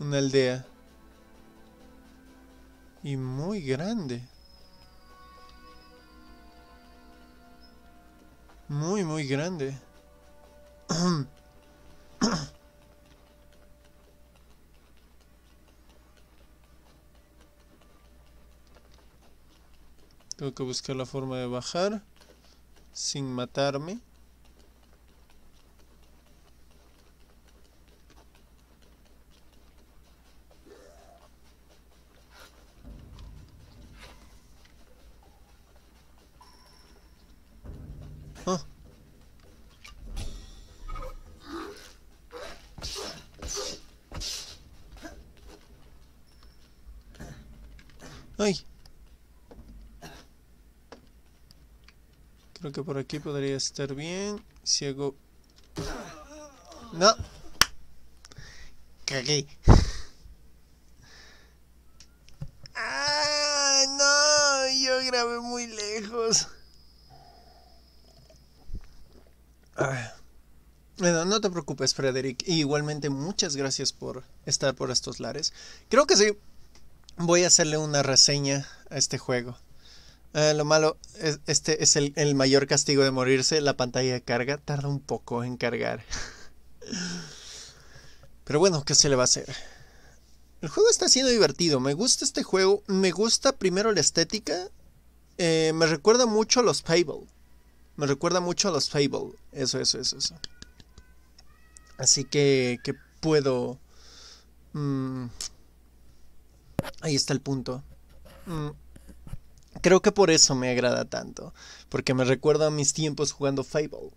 una aldea. Y muy grande. Muy, muy grande. Tengo que buscar la forma de bajar. Sin matarme. ¡Ay! Creo que por aquí podría estar bien. Si hago... ¡No! ¡Cagué! ¡Ah! ¡No! Yo grabé muy lejos. Ah. Bueno, no te preocupes, Frederick. Y igualmente muchas gracias por estar por estos lares. Creo que sí. Voy a hacerle una reseña a este juego. Lo malo, este es el mayor castigo de morirse. La pantalla de carga tarda un poco en cargar. Pero bueno, ¿qué se le va a hacer? El juego está siendo divertido. Me gusta este juego. Me gusta primero la estética. Me recuerda mucho a los Fable. Me recuerda mucho a los Fable. Eso. Así que puedo... ahí está el punto. Creo que por eso me agrada tanto. Porque me recuerda a mis tiempos jugando Fable.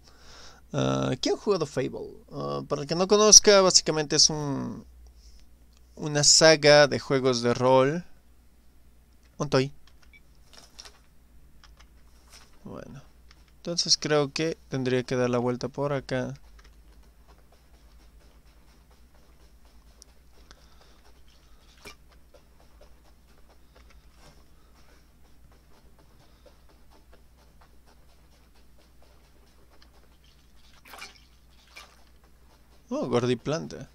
¿Quién ha jugado Fable? Para el que no conozca, básicamente es una saga de juegos de rol. ¿Ontoy? Bueno. Entonces creo que tendría que dar la vuelta por acá. Oh, gordiplanta.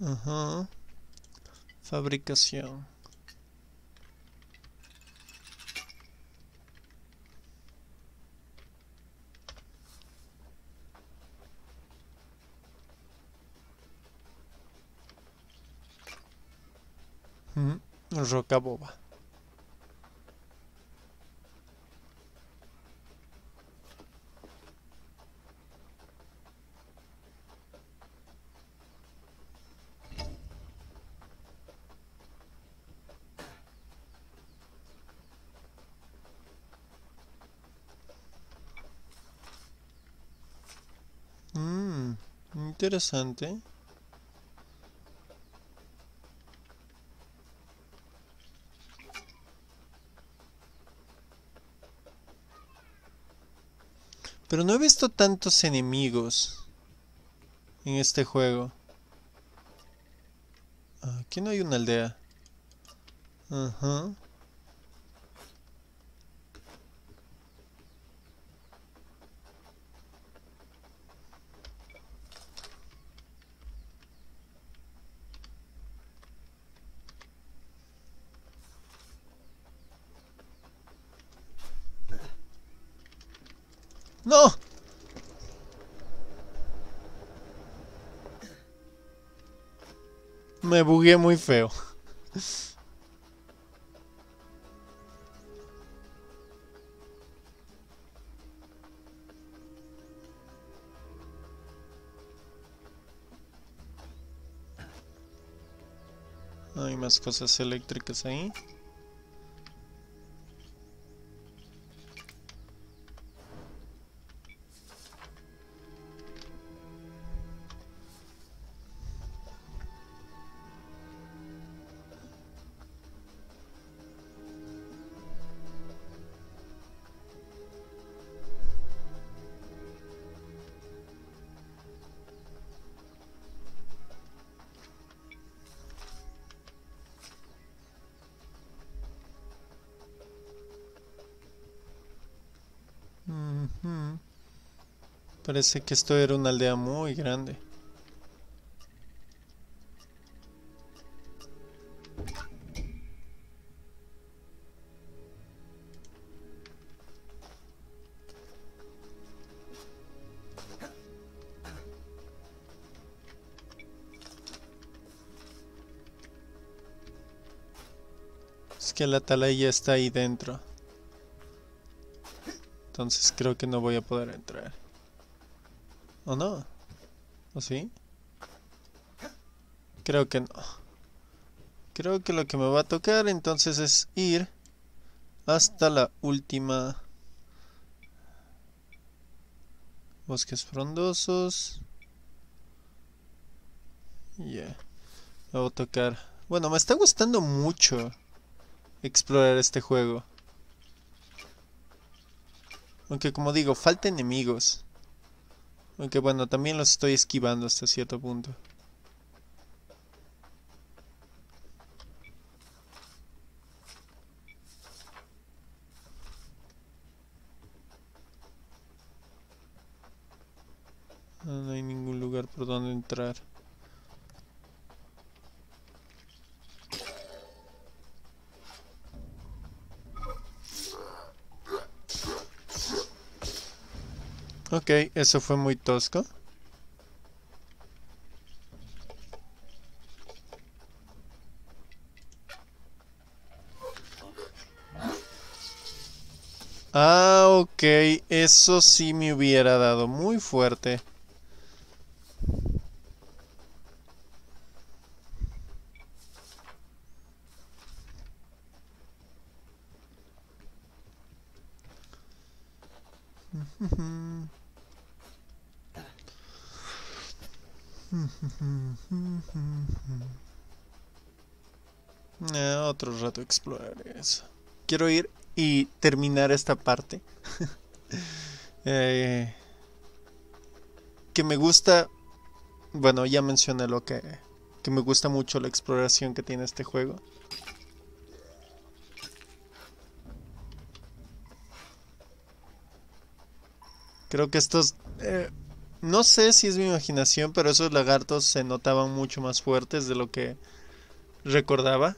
Ajá. Fabricación. Roca boba. Interesante. Pero no he visto tantos enemigos en este juego. Aquí no hay una aldea. Ajá. ¡No! Me bugué muy feo. Hay más cosas eléctricas ahí. Parece que esto era una aldea muy grande. Es que la atalaya está ahí dentro. Entonces creo que no voy a poder entrar. ¿O no? ¿O sí? Creo que no. Creo que lo que me va a tocar entonces es ir hasta la última. Bosques frondosos. Ya. Yeah. Me va a tocar. Bueno, me está gustando mucho explorar este juego. Aunque como digo, falta enemigos. Aunque bueno, también los estoy esquivando hasta cierto punto. No hay ningún lugar por donde entrar. Ok, eso fue muy tosco. Ah, ok, eso sí me hubiera dado muy fuerte. Otro rato explorar eso. Quiero ir y terminar esta parte. Que me gusta. Bueno, ya mencioné lo que me gusta mucho la exploración que tiene este juego. Creo que estos... no sé si es mi imaginación, pero esos lagartos se notaban mucho más fuertes de lo que recordaba.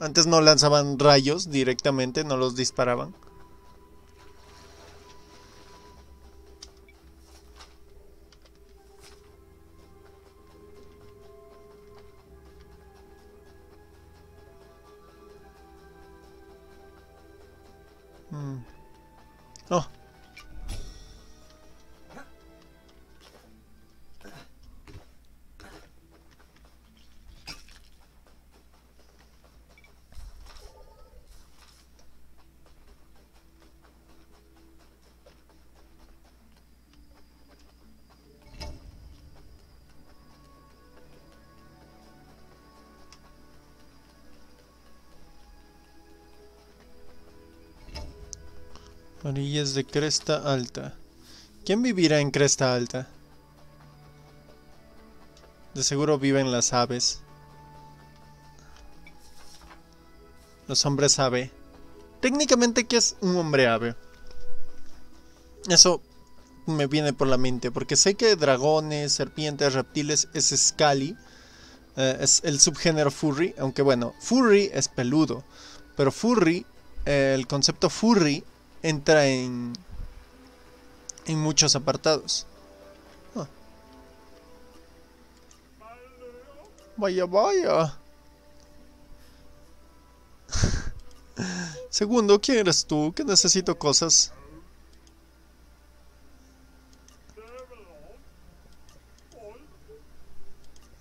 Antes no lanzaban rayos directamente, no los disparaban. Oh. Orillas de cresta alta. ¿Quién vivirá en cresta alta? De seguro viven las aves. Los hombres ave. Técnicamente, ¿qué es un hombre ave? Eso me viene por la mente. Porque sé que dragones, serpientes, reptiles es Scali. Es el subgénero furry. Aunque bueno, furry es peludo. Pero furry, el concepto furry... entra en muchos apartados. Oh. Vaya, vaya. Segundo, ¿quién eres tú? Que necesito cosas.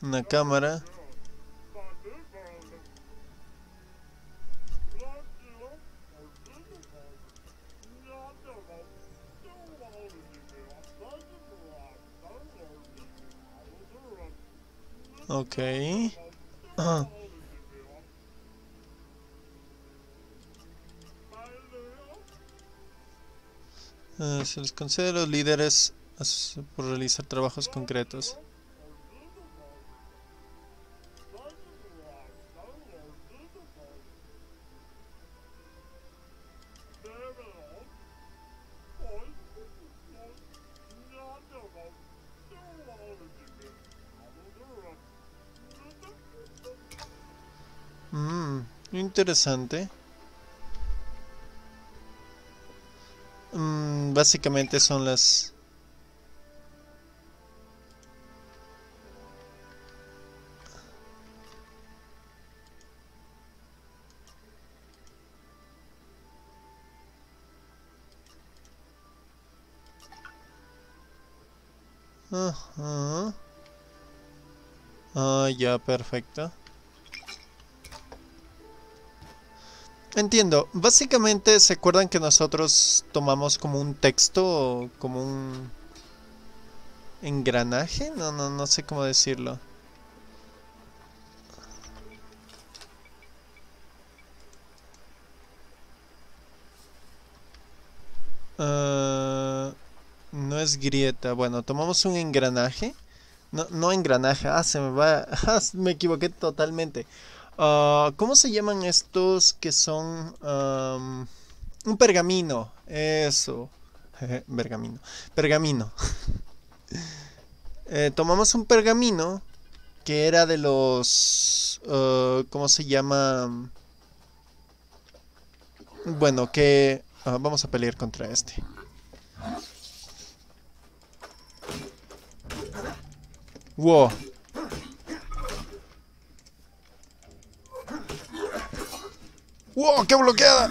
Una cámara. Ok. Se les concede a los líderes por realizar trabajos concretos. Interesante. Básicamente son las... Ajá. Ah, ya, perfecto. Entiendo. Básicamente, ¿se acuerdan que nosotros tomamos como un texto, como un engranaje? No sé cómo decirlo. No es grieta. Bueno, tomamos un engranaje. No engranaje. Se me va. Me equivoqué totalmente. ¿Cómo se llaman estos que son? Un pergamino. Eso. Pergamino. Pergamino. Tomamos un pergamino que era de los... ¿cómo se llama? Bueno, que... vamos a pelear contra este. Wow. Wow, qué bloqueada.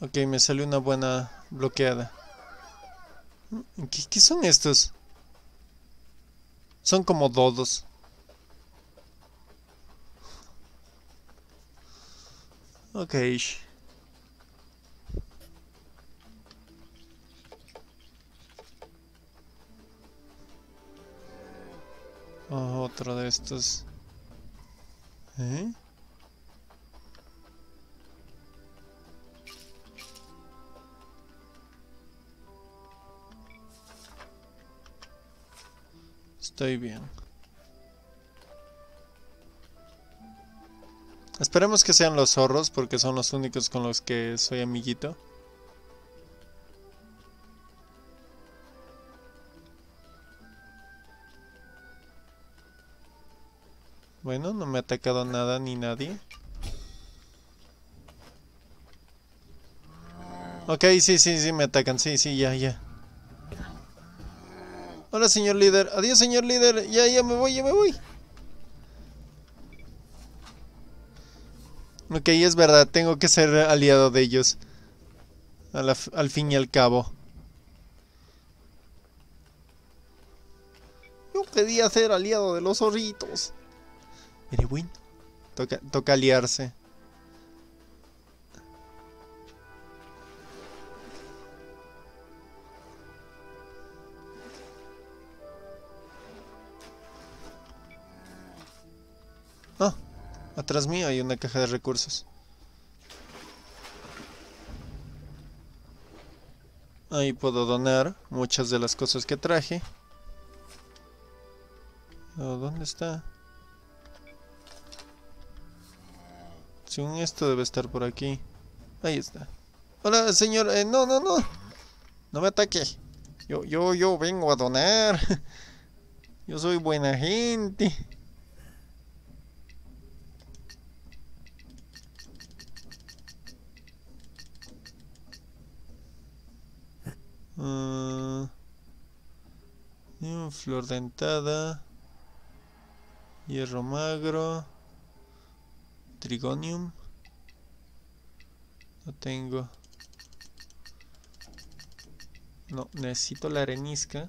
Ok, me salió una buena bloqueada. ¿Qué son estos? Son como dodos. Ok. Oh, otro de estos. ¿Eh? Estoy bien. Esperemos que sean los zorros, porque son los únicos con los que soy amiguito. Bueno, no me ha atacado nada ni nadie. Ok, sí, me atacan. Sí, ya. Hola, señor líder. Adiós, señor líder. Ya me voy. Ok, es verdad. Tengo que ser aliado de ellos. Al fin y al cabo. Yo quería ser aliado de los zorritos. Pero bueno. Toca aliarse. Atrás mío hay una caja de recursos. Ahí puedo donar muchas de las cosas que traje. ¿Dónde está? Según esto debe estar por aquí. Ahí está. Hola, señor. No. No me ataque. Yo vengo a donar. Yo soy buena gente. Flor dentada, hierro magro, trigonium. No tengo. No, necesito la arenisca.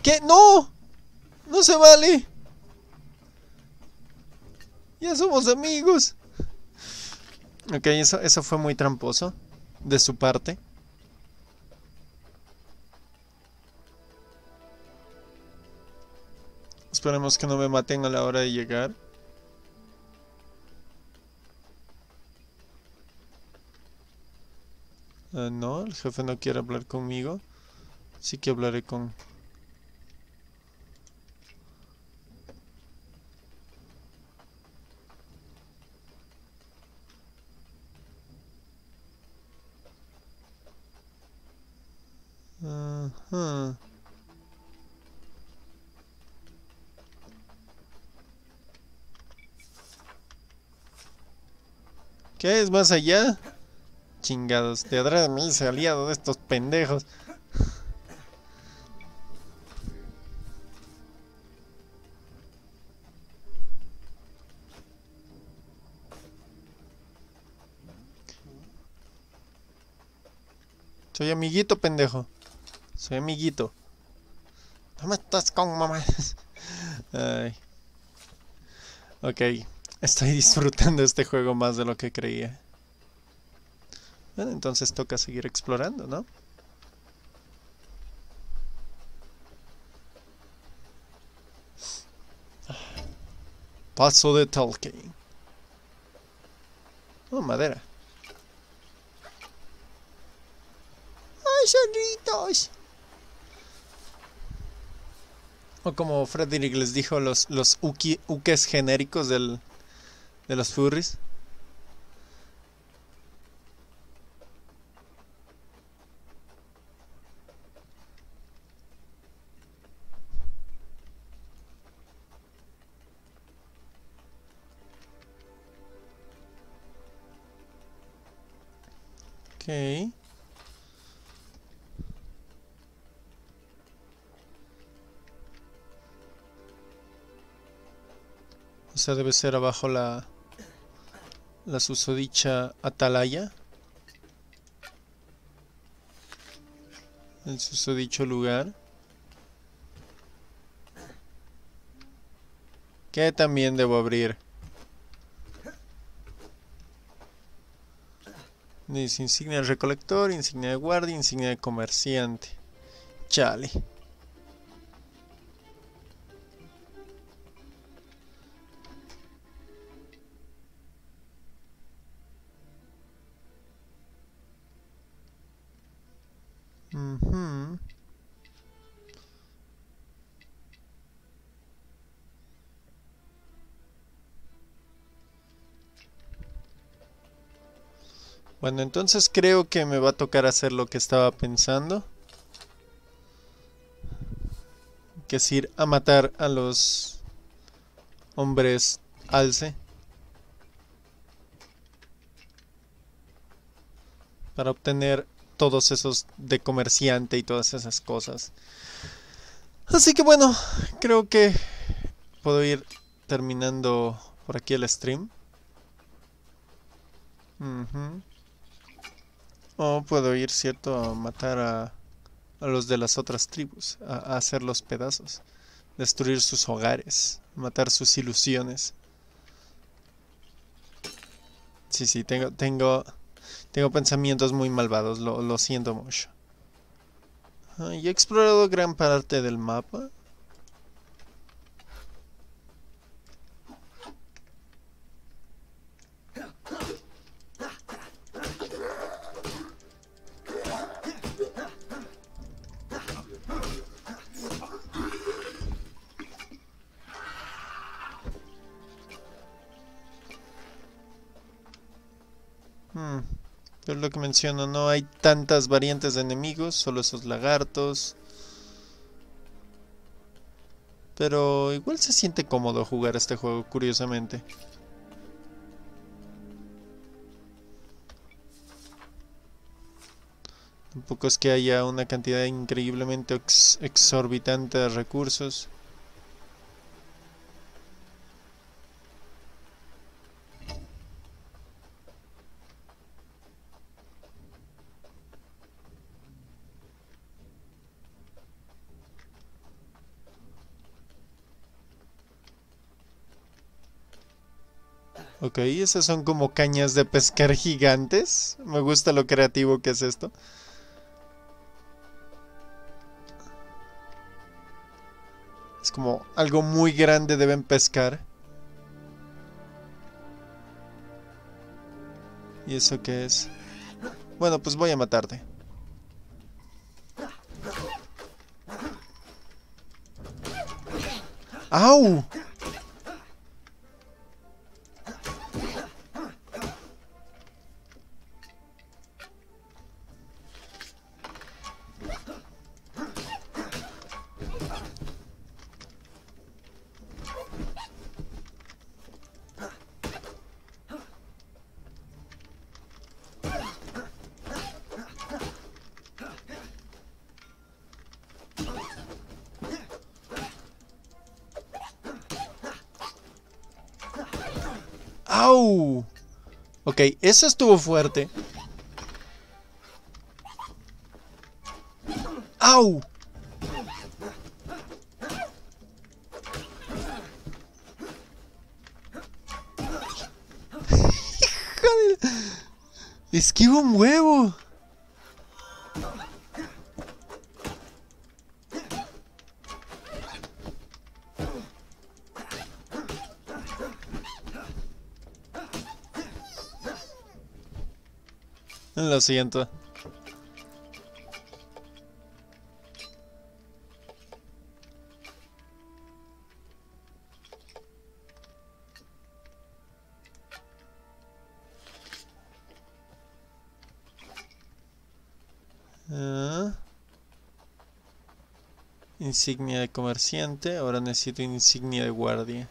¿Qué? ¡No! ¡No se vale! ¡Ya somos amigos! Ok, eso fue muy tramposo de su parte. Esperemos que no me maten a la hora de llegar. No, el jefe no quiere hablar conmigo. Sí que hablaré con... ¿Qué es más allá? Chingados, te atrás de mí se ha aliado de estos pendejos. Soy amiguito, pendejo. Soy amiguito. No me estás con mamás. Ay. Ok, estoy disfrutando este juego más de lo que creía. Bueno, entonces toca seguir explorando, ¿no? Paso de Polen. Oh, madera. ¡Ay, cerritos! O como Frederick les dijo, los ukes genéricos de los furries. Ok. O sea, debe ser abajo la susodicha atalaya. El susodicho lugar. Que también debo abrir. Dice insignia de recolector, insignia de guardia, insignia de comerciante. Chale. Bueno, entonces creo que me va a tocar hacer lo que estaba pensando, que es ir a matar a los hombres alce para obtener todos esos de comerciante y todas esas cosas. Así que bueno, creo que puedo ir terminando por aquí el stream. O puedo ir, ¿cierto?, a matar a los de las otras tribus, a hacer los pedazos, destruir sus hogares, matar sus ilusiones. Sí, tengo pensamientos muy malvados, lo siento mucho. Ya he explorado gran parte del mapa. Pero lo que menciono, no hay tantas variantes de enemigos, solo esos lagartos. Pero igual se siente cómodo jugar este juego, curiosamente. Tampoco es que haya una cantidad increíblemente exorbitante de recursos. Ok, esas son como cañas de pescar gigantes. Me gusta lo creativo que es esto. Es como algo muy grande deben pescar. ¿Y eso qué es? Bueno, pues voy a matarte. ¡Au! ¡Wow! Ok, eso estuvo fuerte. ¡Au! ¡Esquiva un huevo! Lo siento. Insignia de comerciante. Ahora necesito insignia de guardia.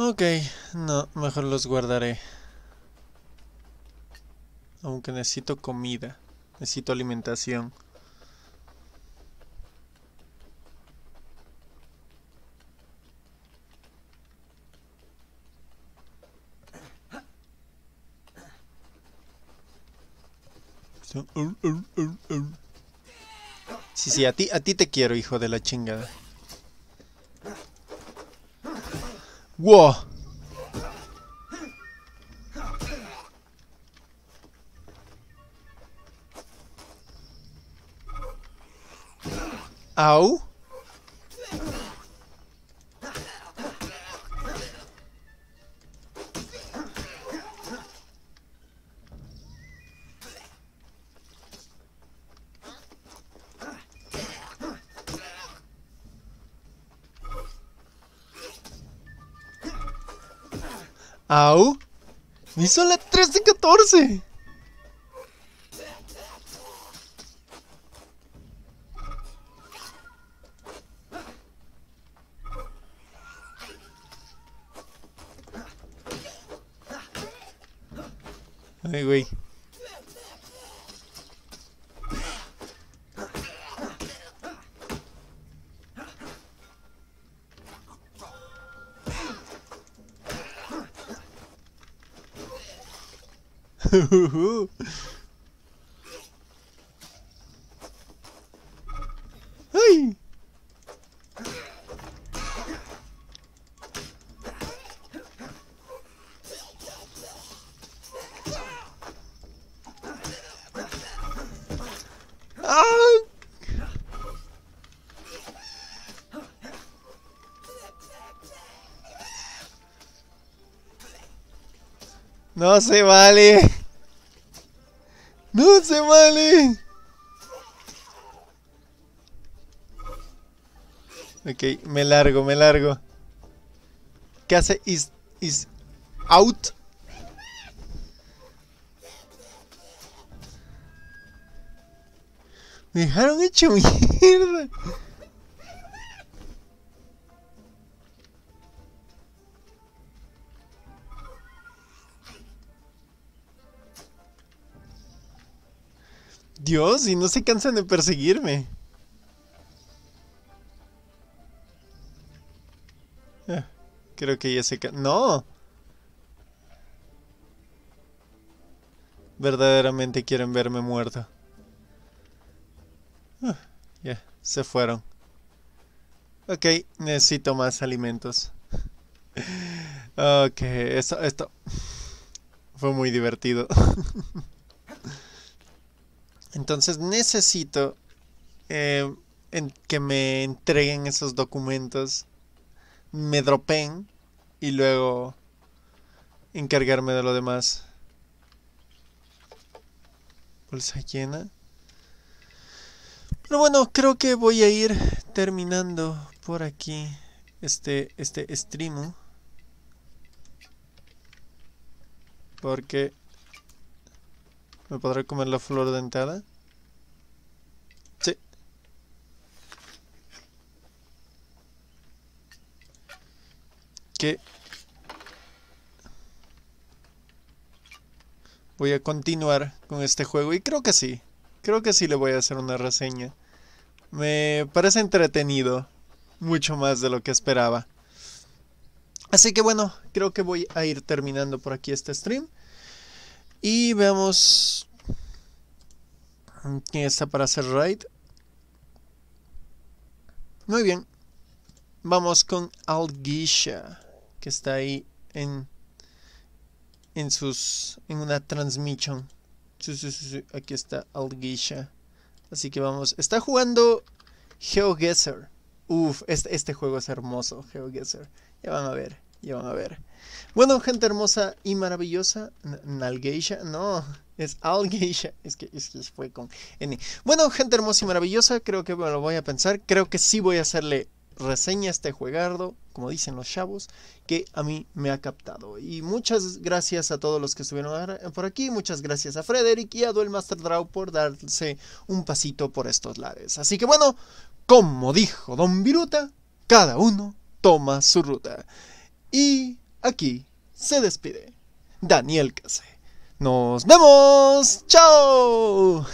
Ok, no, mejor los guardaré. Aunque necesito comida, necesito alimentación. Sí, a ti te quiero, hijo de la chingada. ¡Wow! ¡Au! ¡Au! ¡Me hizo la 3 de 14! Ay, güey. ¡Ay! ¡Ah! No se vale. ¡No se vale! Ok, me largo. ¿Qué hace? Is out. Me dejaron hecho mierda. Dios, y no se cansan de perseguirme. Creo que ya se cansan. ¡No! Verdaderamente quieren verme muerto. Ya, se fueron. Ok, necesito más alimentos. Ok, esto fue muy divertido. Entonces necesito que me entreguen esos documentos, me dropeen y luego encargarme de lo demás. Bolsa llena. Pero bueno, creo que voy a ir terminando por aquí este stream. Porque... ¿me podré comer la flor dentada? Sí. Qué voy a continuar con este juego y creo que sí le voy a hacer una reseña. Me parece entretenido, mucho más de lo que esperaba. Así que bueno, creo que voy a ir terminando por aquí este stream. Y veamos quién está para hacer raid. Muy bien. Vamos con Algeisha, que está ahí en una transmisión. Sí, aquí está Algeisha. Así que vamos. Está jugando Geoguessr. Uf, este juego es hermoso, Geoguessr. Ya van a ver, ya van a ver. Bueno, gente hermosa y maravillosa. Algeisha, no, es Algeisha. Es que fue con N. Bueno, gente hermosa y maravillosa, creo que bueno, lo voy a pensar. Creo que sí voy a hacerle reseña a este juegardo, como dicen los chavos, que a mí me ha captado. Y muchas gracias a todos los que estuvieron por aquí. Muchas gracias a Frederick y a Duel Master Draw por darse un pasito por estos lares. Así que bueno, como dijo Don Viruta, cada uno toma su ruta. Y aquí se despide Daniel Kaze. ¡Nos vemos! ¡Chao!